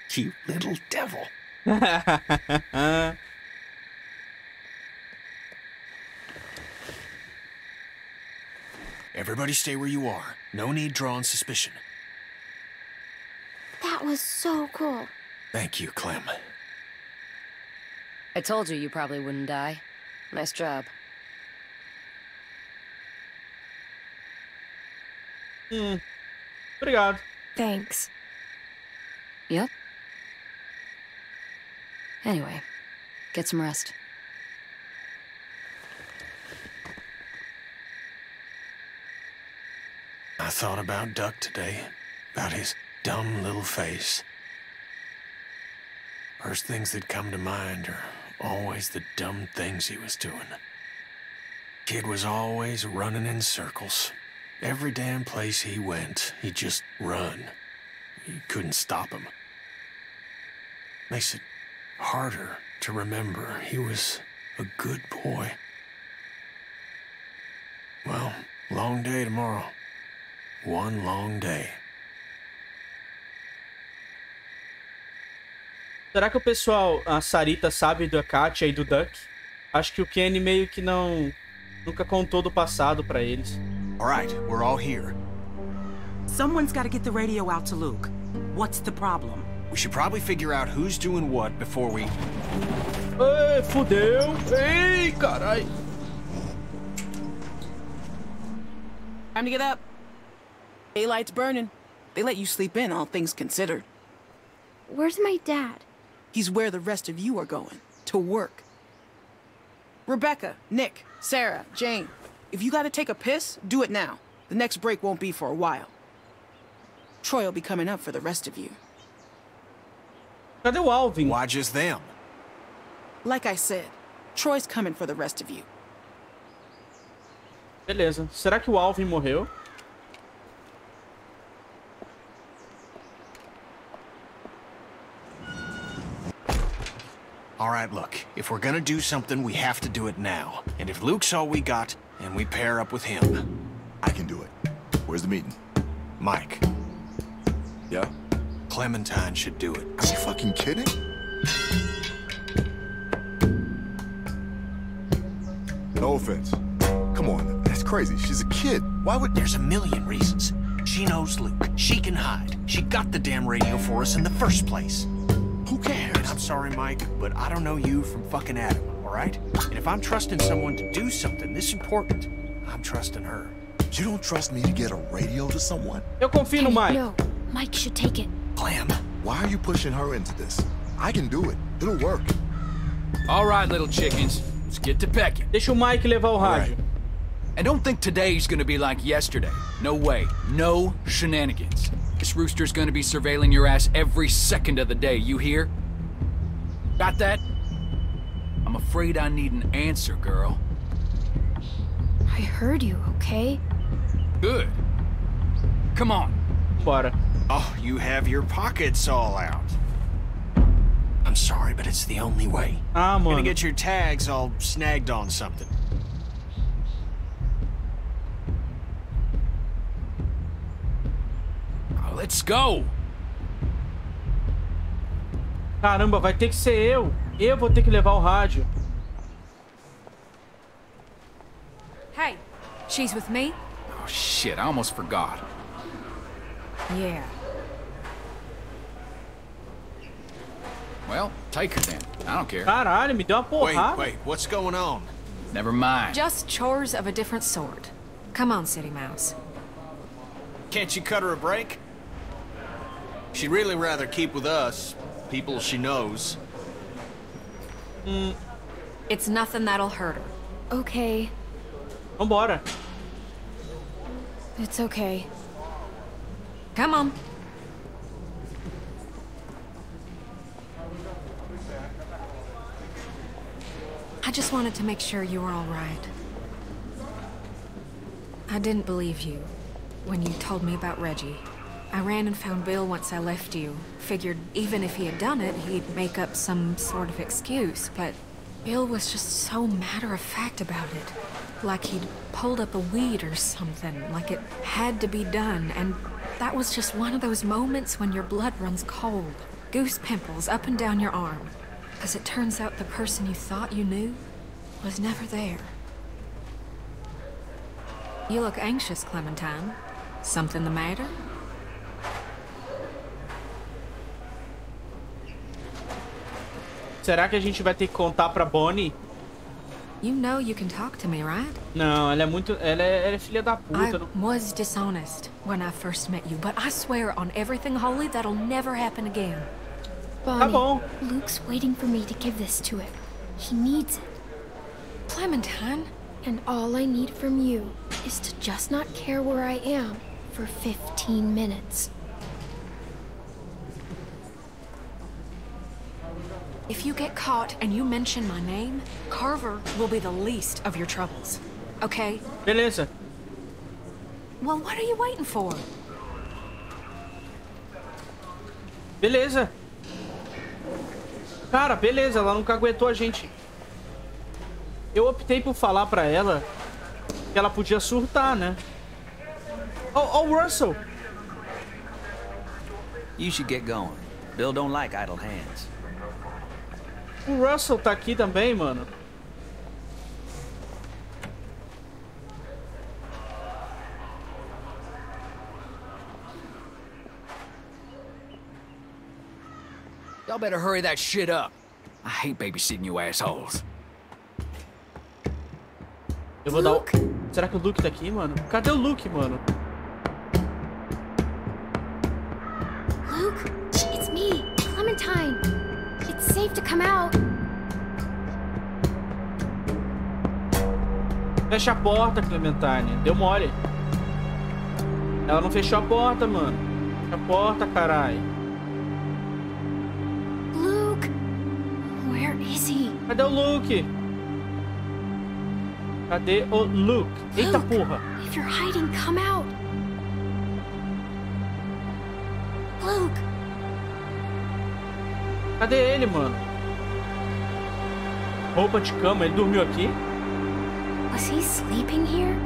Cute little devil. Everybody stay where you are. No need drawing suspicion. That was so cool. Thank you, Clem. I told you you probably wouldn't die. Nice job. Obrigado. Thanks. Yep. Anyway, get some rest. I thought about Duck today, about his dumb little face. First things that come to mind are always the dumb things he was doing. Kid was always running in circles. Every damn place he went, he'd just run. You couldn't stop him. Makes it harder to remember he was a good boy. Well, long day tomorrow. One long day. Será que o pessoal, a Sarita, sabe da Katia e do Duck? Acho que o Kenny meio que não... nunca contou do passado pra eles. All right, we're all here. Someone's got to get the radio out to Luke. What's the problem? We should probably figure out who's doing what before we... Ei, fudeu! Ei, carai! Time to get up. Daylight's burning. They let you sleep in, all things considered. Where's my dad? He's where the rest of you are going. To work. Rebecca, Nick, Sarah, Jane... If you gotta take a piss, do it now. The next break won't be for a while. Troy will be coming up for the rest of you. Cadê o Alvin? Why just them? Like I said, Troy's coming for the rest of you. Beleza. Será que o Alvin morreu? All right, look. If we're gonna do something, we have to do it now. And if Luke's all we got... and we pair up with him. I can do it. Where's the meeting? Mike. Yeah? Clementine should do it. Are you fucking kidding? No offense. Come on, that's crazy. She's a kid. Why would... There's a million reasons. She knows Luke. She can hide. She got the damn radio for us in the first place. Who cares? I'm sorry, Mike, but I don't know you from fucking Adam. All right? And if I'm trusting someone to do something this important, I'm trusting her. You don't trust me to get a radio to someone? Eu confio no Mike. No, Mike should take it. Clem, why are you pushing her into this? I can do it. It'll work. All right, little chickens. Let's get to pecking. Deixa o Mike levar o rádio. Right. And don't think today's gonna be like yesterday. No way. No shenanigans. This rooster's gonna be surveilling your ass every second of the day, you hear? Got that? I'm afraid I need an answer, girl. I heard you, okay? Good. Come on. Bora. Oh, you have your pockets all out. I'm sorry, but it's the only way. I'm gonna get your tags all snagged on something. Let's go! Caramba, vai ter que ser eu. Eu vou ter que levar o rádio. Hey, she's with me? Oh shit, I almost forgot. Yeah. Well, take her then. I don't care. Caralho, me deu uma porrada. Wait, what's going on? Never mind. Just chores of a different sort. Come on, City Mouse. Can't you cut her a break? She'd really rather keep with us, people she knows. It's nothing that'll hurt her. Okay. Vambora. It's okay. Come on. I just wanted to make sure you were all right. I didn't believe you when you told me about Reggie. I ran and found Bill once I left you. Figured even if he had done it, he'd make up some sort of excuse, but Bill was just so matter-of-fact about it. Like he'd pulled up a weed or something, like it had to be done, and that was just one of those moments when your blood runs cold. Goose pimples up and down your arm. Because it turns out the person you thought you knew was never there. You look anxious, Clementine. Something the matter? Será que a gente vai ter que contar pra Bonnie? You know you can talk to me, right? Não, ela é muito, ela é filha da puta. I was dishonest when I first met you, but I swear on everything holy that'll never happen again. Bonnie, tá bom. Luke's waiting for me to give this to him. He needs it. Clementine, and all I need from you is to just not care where I am for 15 minutes. If you get caught and you mention my name, Carver will be the least of your troubles. Okay? Beleza. Well, what are you waiting for? Beleza. Cara, beleza, ela nunca aguentou a gente. Eu optei por falar pra ela que ela podia surtar, né? Oh, Russell. You should get going. Bill don't like idle hands. O Russell tá aqui também, mano. Y'all better hurry that shit up. I hate babysitting you assholes. Eu vou dar o... Será que o Luke tá aqui, mano? Cadê o Luke, mano? Luke, it's me, Clementine. Safe to come out. Fecha a porta, Clementine. Deu mole. Ela não fechou a porta, mano. Fecha a porta, caralho. Luke, where is he? Cadê o Luke? Cadê o Luke? Eita porra. If you're hiding, come out. Luke. Cadê ele, mano? Roupa de cama, ele dormiu aqui? Was he sleeping here?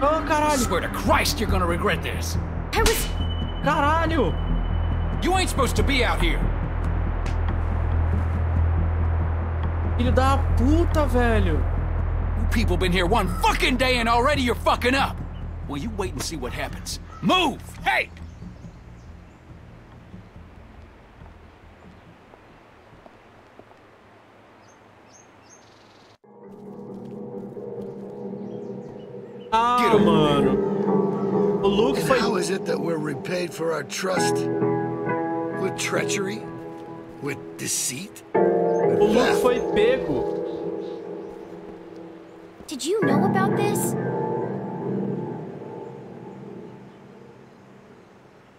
Oh, caralho! I swear to Christ, you're gonna regret this. I was... Caralho! You ain't supposed to be out here. Filho da puta, velho! You people been here one fucking day and already you're fucking up. Well, you wait and see what happens. Move! Hey! Ah, mano. O Luke foi... How is it that we're repaid for our trust? With treachery? With deceit? O Luke foi pego. Did you know about this?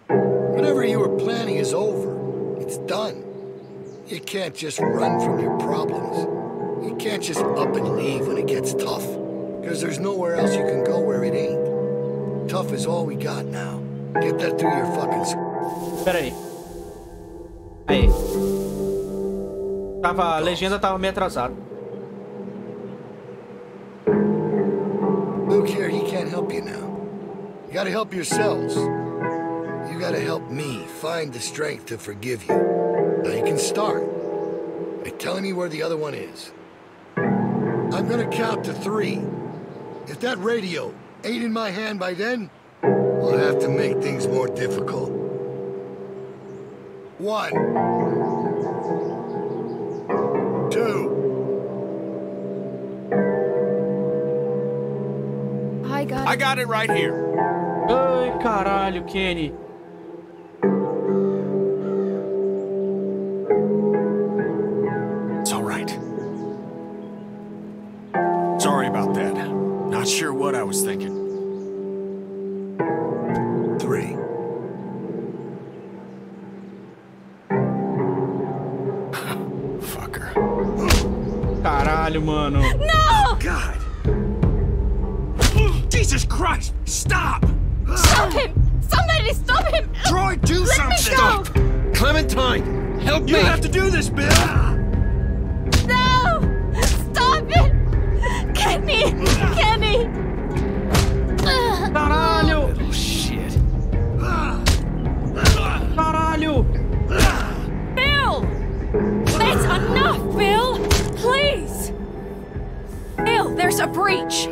Whatever you were planning is over. It's done. You can't just run from your problems. You can't just up and leave when it gets tough. Because there's nowhere else you can go where it ain't. Tough is all we got now. Get that through your fucking... Peraí. Aí. Tava... A legenda tava meio atrasada. Luke here, he can't help you now. You gotta help yourselves. You gotta help me find the strength to forgive you. Now you can start by telling me where the other one is. I'm gonna count to 3. If that radio ain't in my hand by then, I'll have to make things more difficult. 1, 2. I got it right here. Ai, caralho, Kenny. It's all right. Sorry about that. Not sure what I was thinking. 3. Fucker. Caralho, mano. No! God. Jesus Christ! Stop! Stop him! Somebody stop him! Troy, do something! Let me go! Stop. Clementine, help me! You have to do this, Bill! No! Stop it! Kenny! Kenny! Caralho! Oh, shit! Caralho! Bill! That's enough, Bill! Please! Bill, there's a breach!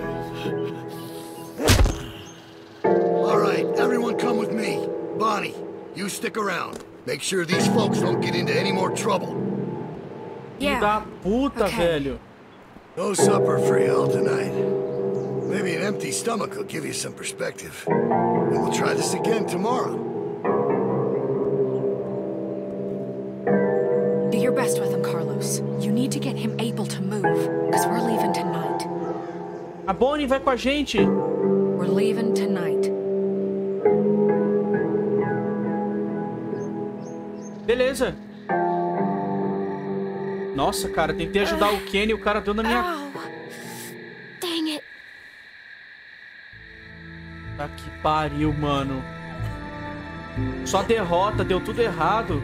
Everyone come with me. Bonnie, you stick around. Make sure these folks don't get into any more trouble. Yeah. Da puta, okay. Velho. No supper for y'all tonight. Maybe an empty stomach will give you some perspective. And we'll try this again tomorrow. Do your best with him, Carlos. You need to get him able to move, because we're leaving tonight. A Bonnie vai com a gente. We're leaving tonight. Beleza. Nossa, cara, tentei ajudar o Kenny e o cara deu na minha... Dang it. Tá que pariu, mano. Só derrota, deu tudo errado.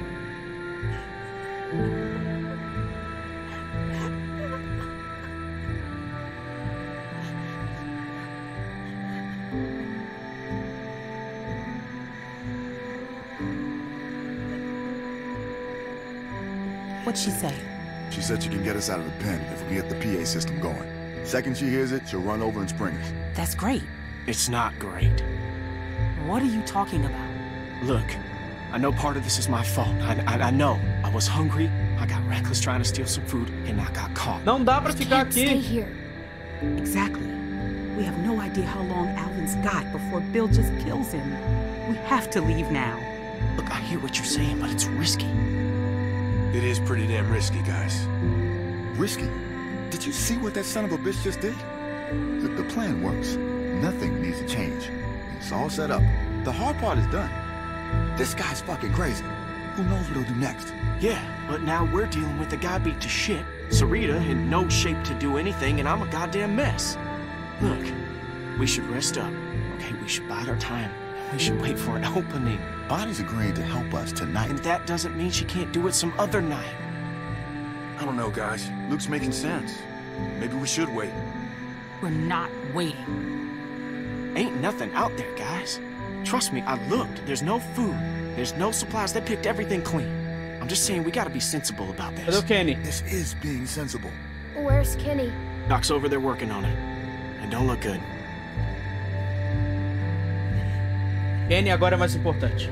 What'd she say? She said she can get us out of the pen if we get the PA system going. Second she hears it, she'll run over and spring us. That's great. It's not great. What are you talking about? Look, I know part of this is my fault. I know. I was hungry, I got reckless trying to steal some food, and I got caught. Não dá pra ficar aqui. Stay here. Exactly. We have no idea how long Alvin's got before Bill just kills him. We have to leave now. Look, I hear what you're saying, but it's risky. It is pretty damn risky, guys. Risky? Did you see what that son of a bitch just did? The plan works. Nothing needs a change. It's all set up. The hard part is done. This guy's fucking crazy. Who knows what he'll do next? Yeah, but now we're dealing with a guy beat to shit, Sarita in no shape to do anything, and I'm a goddamn mess. Look, we should rest up. Okay, we should bide our time. We should wait for an opening. Bonnie's agreed to help us tonight. And that doesn't mean she can't do it some other night. I don't know, guys. Luke's making sense. Maybe we should wait. We're not waiting. Ain't nothing out there, guys. Trust me, I looked. There's no food. There's no supplies. They picked everything clean. I'm just saying we gotta be sensible about this. Hello, Kenny. This is being sensible. Where's Kenny? Doc's over there working on it. And don't look good. N agora é mais importante.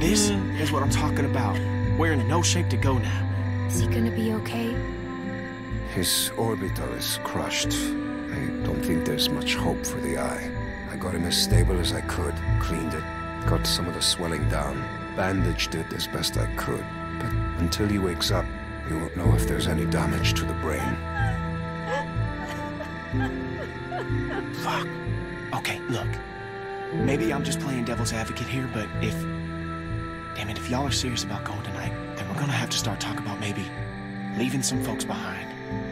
This is what I'm talking about. We're in no shape to go now. Is he gonna be okay? His orbital is crushed. I don't think there's much hope for the eye. I got him as stable as I could, cleaned it, got some of the swelling down, bandaged it as best I could. But until he wakes up, we won't know if there's any damage to the brain. Fuck. Okay, look. Maybe I'm just playing devil's advocate here, but if... Damn it, if y'all are serious about going tonight, then we're gonna have to start talking about maybe leaving some folks behind.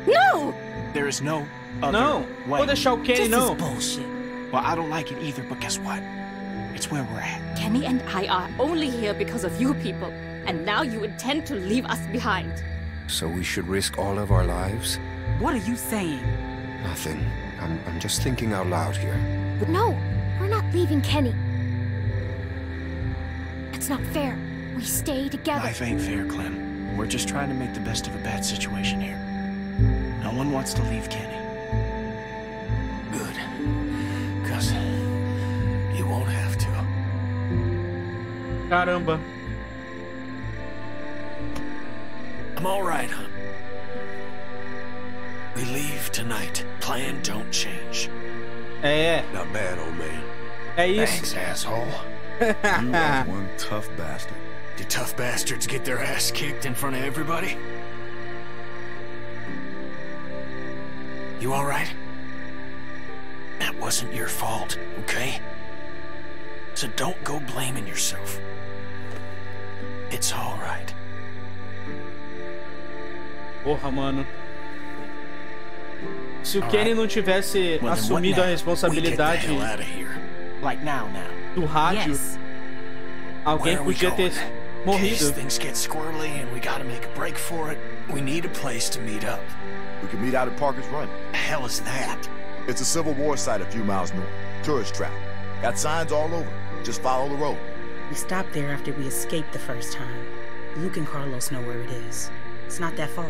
No! There is no other way. This is bullshit. Well, I don't like it either, but guess what? It's where we're at. Kenny and I are only here because of you people. and now you intend to leave us behind. So we should risk all of our lives? What are you saying? Nothing. I'm just thinking out loud here. No, we're not leaving Kenny. That's not fair. We stay together. Life ain't fair, Clem. We're just trying to make the best of a bad situation here. No one wants to leave Kenny. Good. 'Cause you won't have to. Caramba. I'm all right, huh? We leave tonight. Plan don't change. Yeah. Not bad, old man. Hey, you. Thanks, asshole. You are one tough bastard. Do tough bastards get their ass kicked in front of everybody? You all right? That wasn't your fault, okay? So don't go blaming yourself. It's all right. Porra, mano. Se o Kenny não tivesse assumido a responsabilidade do rádio, alguém podia ter morrido. Things get squirrely and we gotta make a break for it. We need a place to meet up. We can meet out at Parker's Run. The hell is that? It's a Civil War site a few miles north. Tourist trap. Got signs all over. Just follow the road. We stopped there after we escaped the first time. Luke and Carlos know where it is. It's not that far.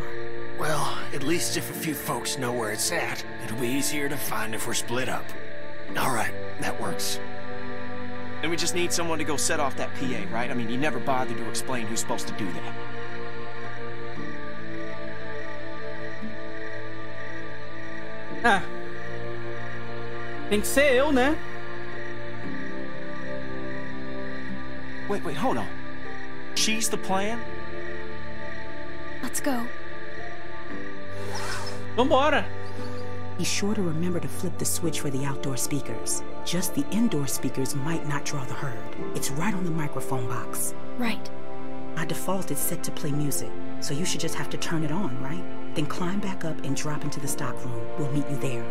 Well, at least if a few folks know where it's at, it'll be easier to find if we're split up. All right, that works. And we just need someone to go set off that PA, right? I mean, you never bothered to explain who's supposed to do that. Ah. Tem que ser eu, né? Wait, hold on. She's the plan? Let's go. Vambora. Be sure to remember to flip the switch for the outdoor speakers. Just the indoor speakers might not draw the herd. It's right on the microphone box. Right. By default, it's set to play music, so you should just have to turn it on, right? Then climb back up and drop into the stock room. We'll meet you there.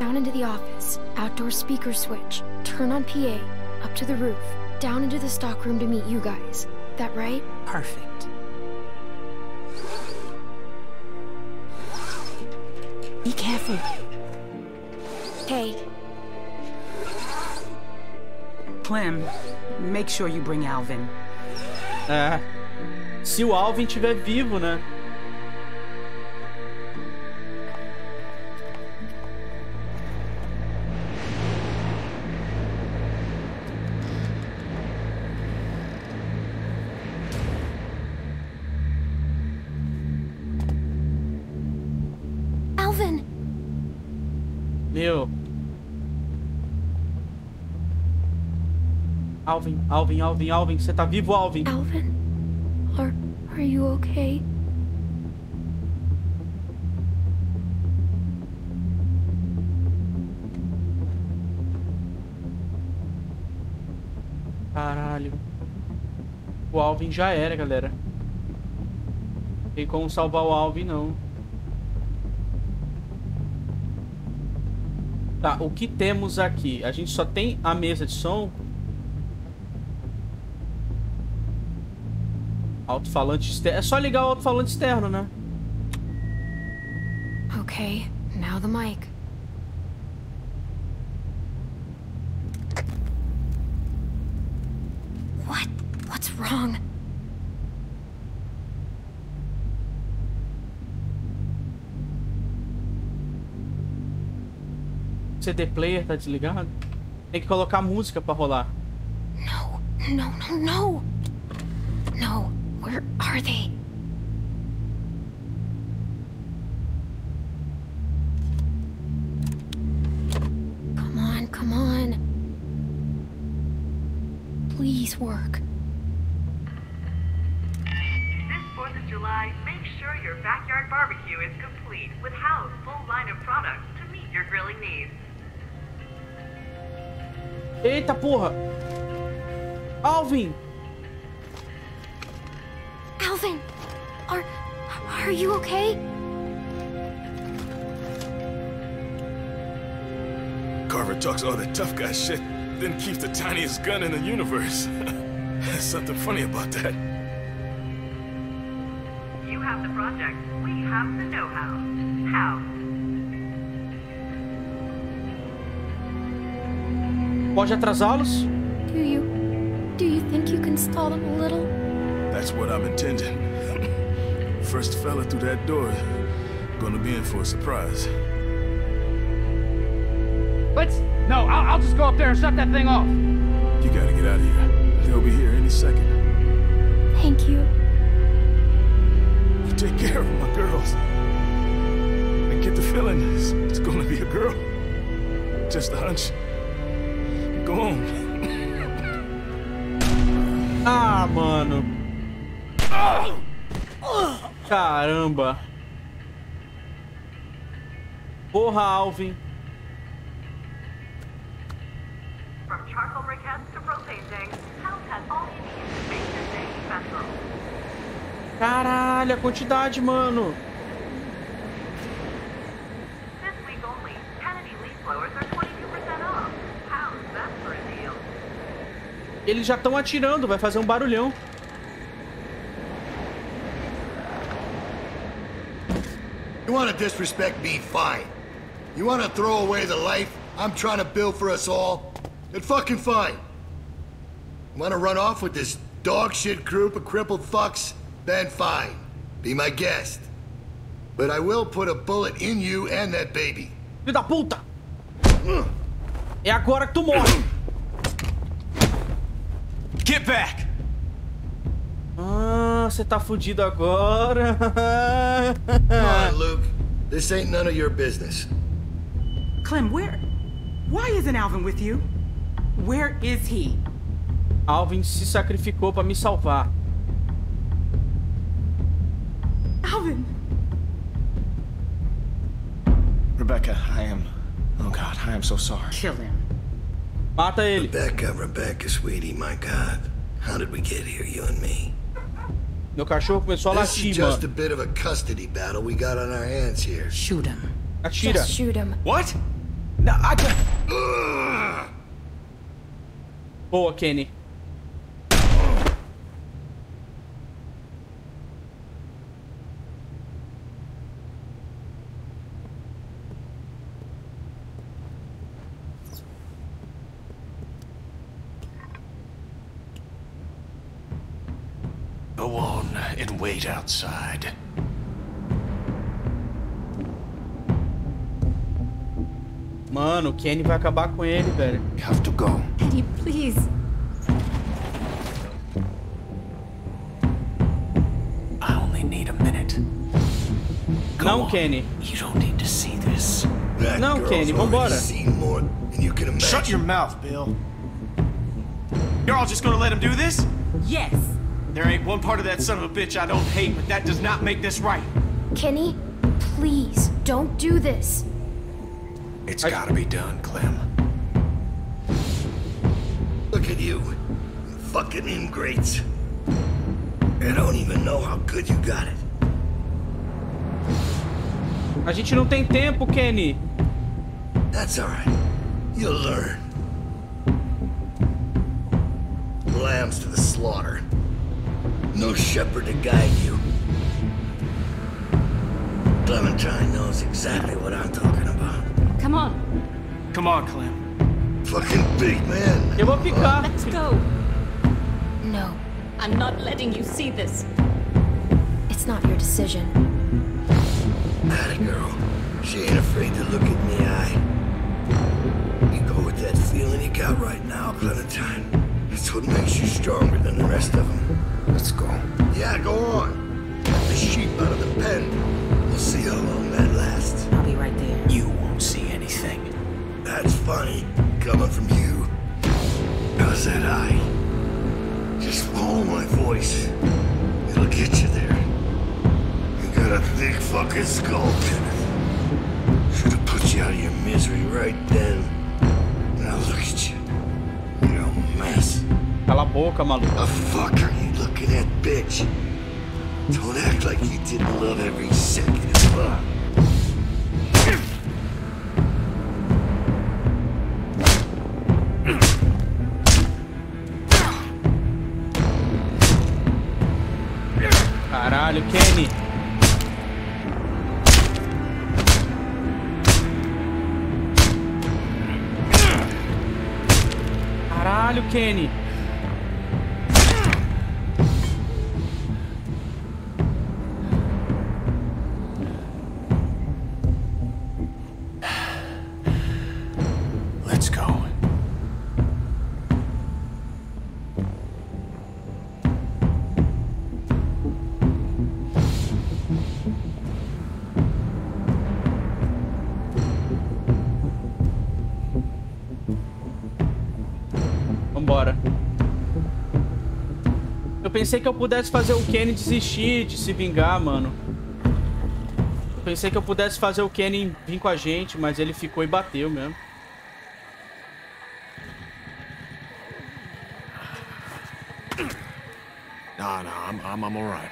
Down into the office. Outdoor speaker switch. Turn on PA. Up to the roof. Down into the stockroom to meet you guys. That right? Perfect. Be careful. Hey. Clem, make sure you bring Alvin. É. Se o Alvin estiver vivo, né? Alvin, Alvin, Alvin, Alvin, você tá vivo, Alvin? Alvin, are you okay? Caralho. O Alvin já era, galera. Tem como salvar o Alvin, não. Tá, o que temos aqui? A gente só tem a mesa de som... Alto-falante externo. É só ligar o alto-falante externo, né? Okay, now the mic. What? What's wrong? O CD player tá desligado? Tem que colocar música pra rolar. No, no, no, no. No. Where are they? Come on, come on. Please work. This 4th of July, make sure your backyard barbecue is complete with How's full line of products to meet your grilling needs. Eita porra! Alvin! Alvin, are you okay? Carver talks all that tough guy shit, then keeps the tiniest gun in the universe. There's something funny about that. You have the project. We have the know-how. How? Pode atrasá-los? Do you think you can stall them a little? That's what I'm intending. First fella through that door, gonna be in for a surprise. No, I'll just go up there and shut that thing off. You gotta get out of here. They'll be here any second. Thank you. You take care of my girls. I get the feeling it's gonna be a girl. Just a hunch. Go on. Ah, mano. Caramba. Porra, Alvin. Caralho, a quantidade, mano. This week only, Kennedy leaf blowers are 22% off. How's that for a deal? Eles já estão atirando, vai fazer um barulhão. You want to disrespect me? Fine. You want to throw away the life I'm trying to build for us all? Then fucking fine. Want to run off with this dog shit group of crippled fucks? Then fine. Be my guest. But I will put a bullet in you and that baby. Filho da puta! É agora que tu morre. Get back! Ah, você tá fudido agora. Come on, Luke. This ain't none of your business. Clem, why isn't Alvin with you? Where is he? Alvin se sacrificou para me salvar. Alvin! Rebecca, oh God, I am so sorry. Kill him. Mata ele. Rebecca, sweetie, my God. How did we get here, you and me? Meu cachorro começou a latir, mano. This is just a bit of a custody battle we got on our hands here. Shoot him. Atira. Just shoot him. What? No, I can't. Boa, Kenny. Go on and wait outside. Mano, o Kenny vai acabar com ele, velho. You have to go. Kenny, please. I only need a minute. Go Não, on. Kenny. You don't need to see this. That Não, Kenny, vambora. More than you can imagine. Shut your mouth, Bill. You're all just gonna let him do this? Yes. There ain't one part of that son of a bitch I don't hate, but that does not make this right. Kenny, please, don't do this. It's gotta be done, Clem. Look at you. Fucking ingrates. I don't even know how good you got it. A gente não tem tempo, Kenny. That's all right. You'll learn. Lambs to the slaughter. No shepherd to guide you. Clementine knows exactly what I'm talking about. Come on. Come on, Clem. Fucking big man. Eu vou picar. Let's go. No, I'm not letting you see this. It's not your decision. That girl. She ain't afraid to look in the eye. You go with that feeling you got right now, Clementine. That's what makes you stronger than the rest of them. Let's go. Yeah, go on. Get the sheep out of the pen. We'll see how long that lasts. I'll be right there. You won't see anything. That's funny, coming from you. How's that eye? Just follow my voice. It'll get you there. You got a thick fucking skull, Kenneth. Should have put you out of your misery right then. Now look at you. You're a mess. Cala a boca, maluco. The fuck are you looking at, bitch? Don't act like you didn't love every second of love. out of Kenny. Caralho, Kenny. Pensei que eu pudesse fazer o Kenny desistir de se vingar, mano. Pensei que eu pudesse fazer o Kenny vir com a gente, mas ele ficou e bateu mesmo. Nah, I'm all right.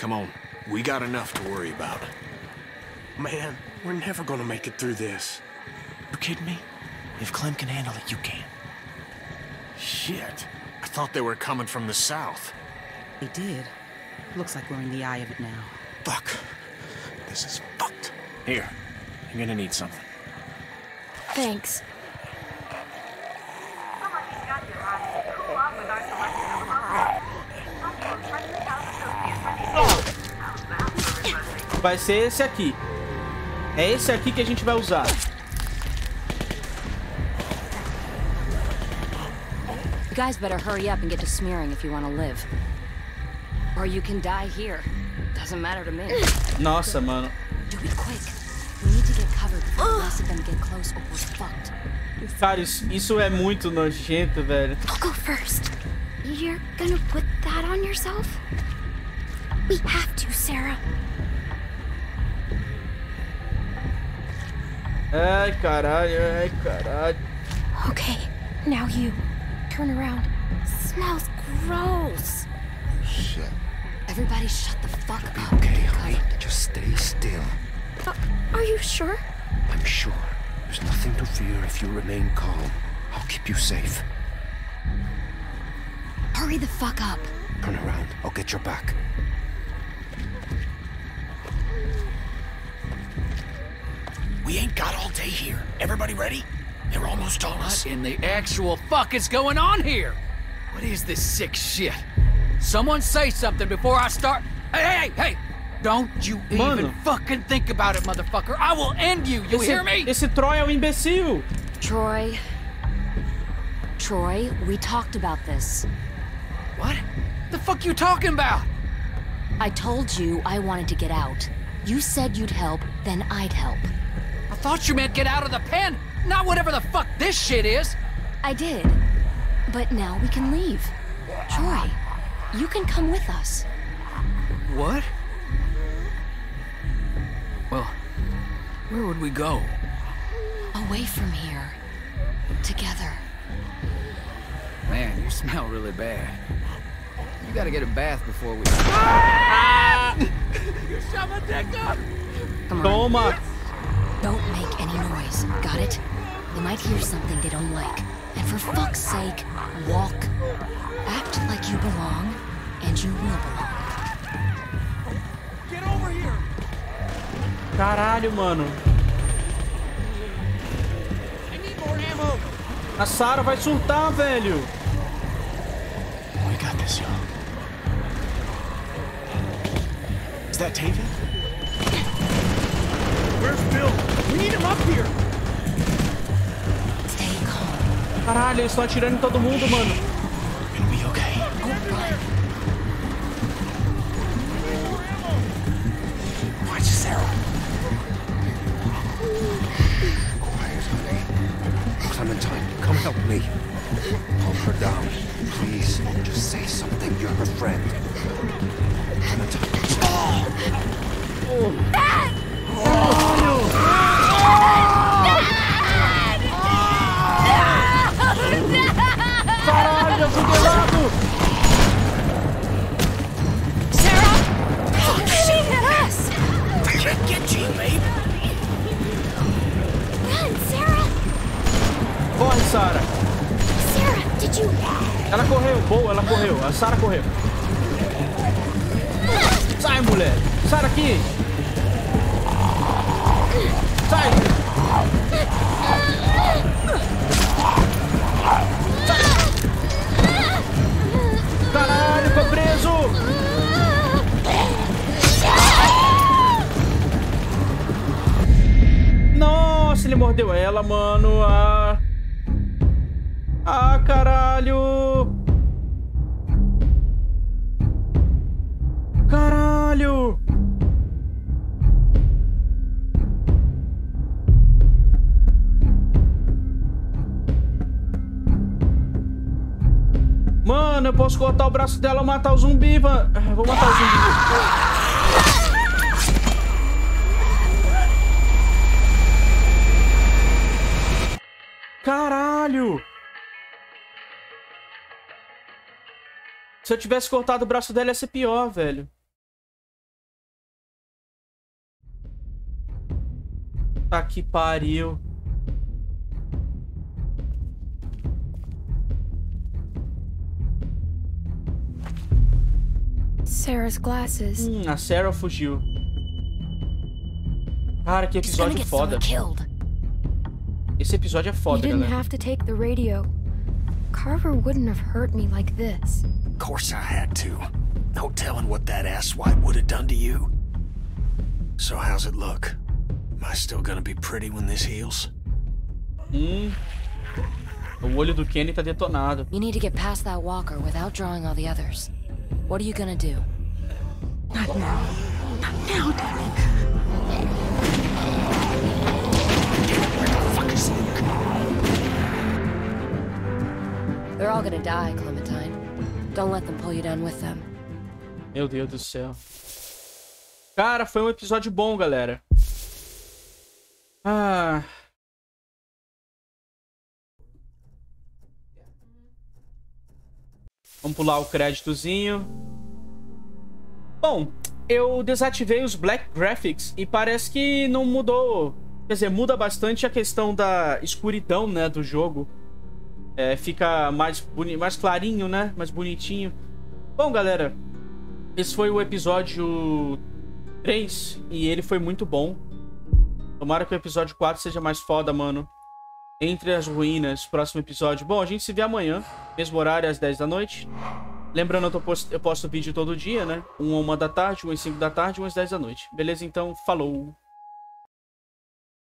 Come on, we got enough to worry about. Man, we're never gonna make it through this. You kidding me? If Clem can handle it, you can. Shit, I thought they were coming from the south. They did. Looks like we're in the eye of it now. Fuck. This is fucked. Here. You're gonna need something. Thanks. Vai ser esse aqui. É esse aqui que a gente vai usar. You guys better hurry up and get to smearing if you want to live. Or you can die here. Doesn't matter to me. Nossa, mano. Do it quick. We need to get covered before the rest of them get close or we're fucked. Cara, isso é muito nojento, velho. I'll go first. You're gonna put that on yourself? We have to, Sarah. Ai, caralho, ai, caralho. Okay, now you. Turn around. Smells gross. Shit. Everybody shut the fuck up. Okay, honey. Just stay still. Are you sure? I'm sure. There's nothing to fear if you remain calm. I'll keep you safe. Hurry the fuck up. Turn around. I'll get your back. We ain't got all day here. Everybody ready? They're almost on us. What in the actual fuck is going on here? What is this sick shit? Someone say something before I start. Hey! Don't you even fucking think about it, motherfucker. I will end you. You hear me? Esse Troy é imbecil. Troy, we talked about this. What? The fuck you talking about? I told you I wanted to get out. You said you'd help, then I'd help. I thought you meant get out of the pen. Not whatever the fuck this shit is! I did. But now we can leave. Troy, you can come with us. What? Well, where would we go? Away from here. Together. Man, you smell really bad. You gotta get a bath before we... Ah! You shut my dick up! Come on. Don't make any noise, got it? They might hear something they don't like. And for fuck's sake, walk. Act like you belong, and you will belong. Get over here! Caralho, mano. I need more ammo. A Sarah vai surtar, velho. We got this, y'all. Is that Tavia? Where's Bill? We need him up here. Stay calm. Caralho, eles estão atirando em todo mundo, mano. Are we okay? Oh, watch Sarah. Quiet, honey. Clementine, come help me. Hold her down, please. Just say something. You're her friend. Clementine. Oh. Ah! Caralho, fudeu! Sarah? Fuck, she hit us! Can't get you, babe! Run, Sarah! Corre, Sarah! Sarah, did you... Ela correu, boa, ela correu. A Sarah correu. Sai, moleque! Sai daqui! Sai! Sai! Caralho, foi preso! Nossa, ele mordeu ela, mano. Ah, caralho. Caralho. Mano, eu posso cortar o braço dela e matar o zumbi, mano. Vou matar o zumbi. Caralho! Se eu tivesse cortado o braço dela ia ser pior, velho. Tá que pariu. Sarah's glasses. A Sarah fugiu. Cara, que episódio foda. Esse episódio é foda, galera. You didn't have to take the radio. Carver wouldn't have hurt me like this. Of course I had to. No telling what that asswipe would have done to you. So how's it look? Am I still gonna be pretty when this heals? O olho do Kenny tá detonado. You need to get past that walker without drawing all the others. What are you gonna do? Not now. Not now, darling. They're all gonna die, Clementine. Don't let them pull you down with them. Meu Deus do céu. Cara, foi um episódio bom, galera. Ah. Vamos pular o créditozinho. Bom, eu desativei os Black Graphics e parece que não mudou. Quer dizer, muda bastante a questão da escuridão, né, do jogo. É, fica mais clarinho, né? Mais bonitinho. Bom, galera, esse foi o episódio 3 e ele foi muito bom. Tomara que o episódio 4 seja mais foda, mano. Entre as ruínas, próximo episódio. Bom, a gente se vê amanhã, mesmo horário, às 10 da noite. Lembrando, eu posto vídeo todo dia, né? 1 à 1 da tarde, 1 às 5 da tarde, 1 às 10 da noite. Beleza? Então, falou!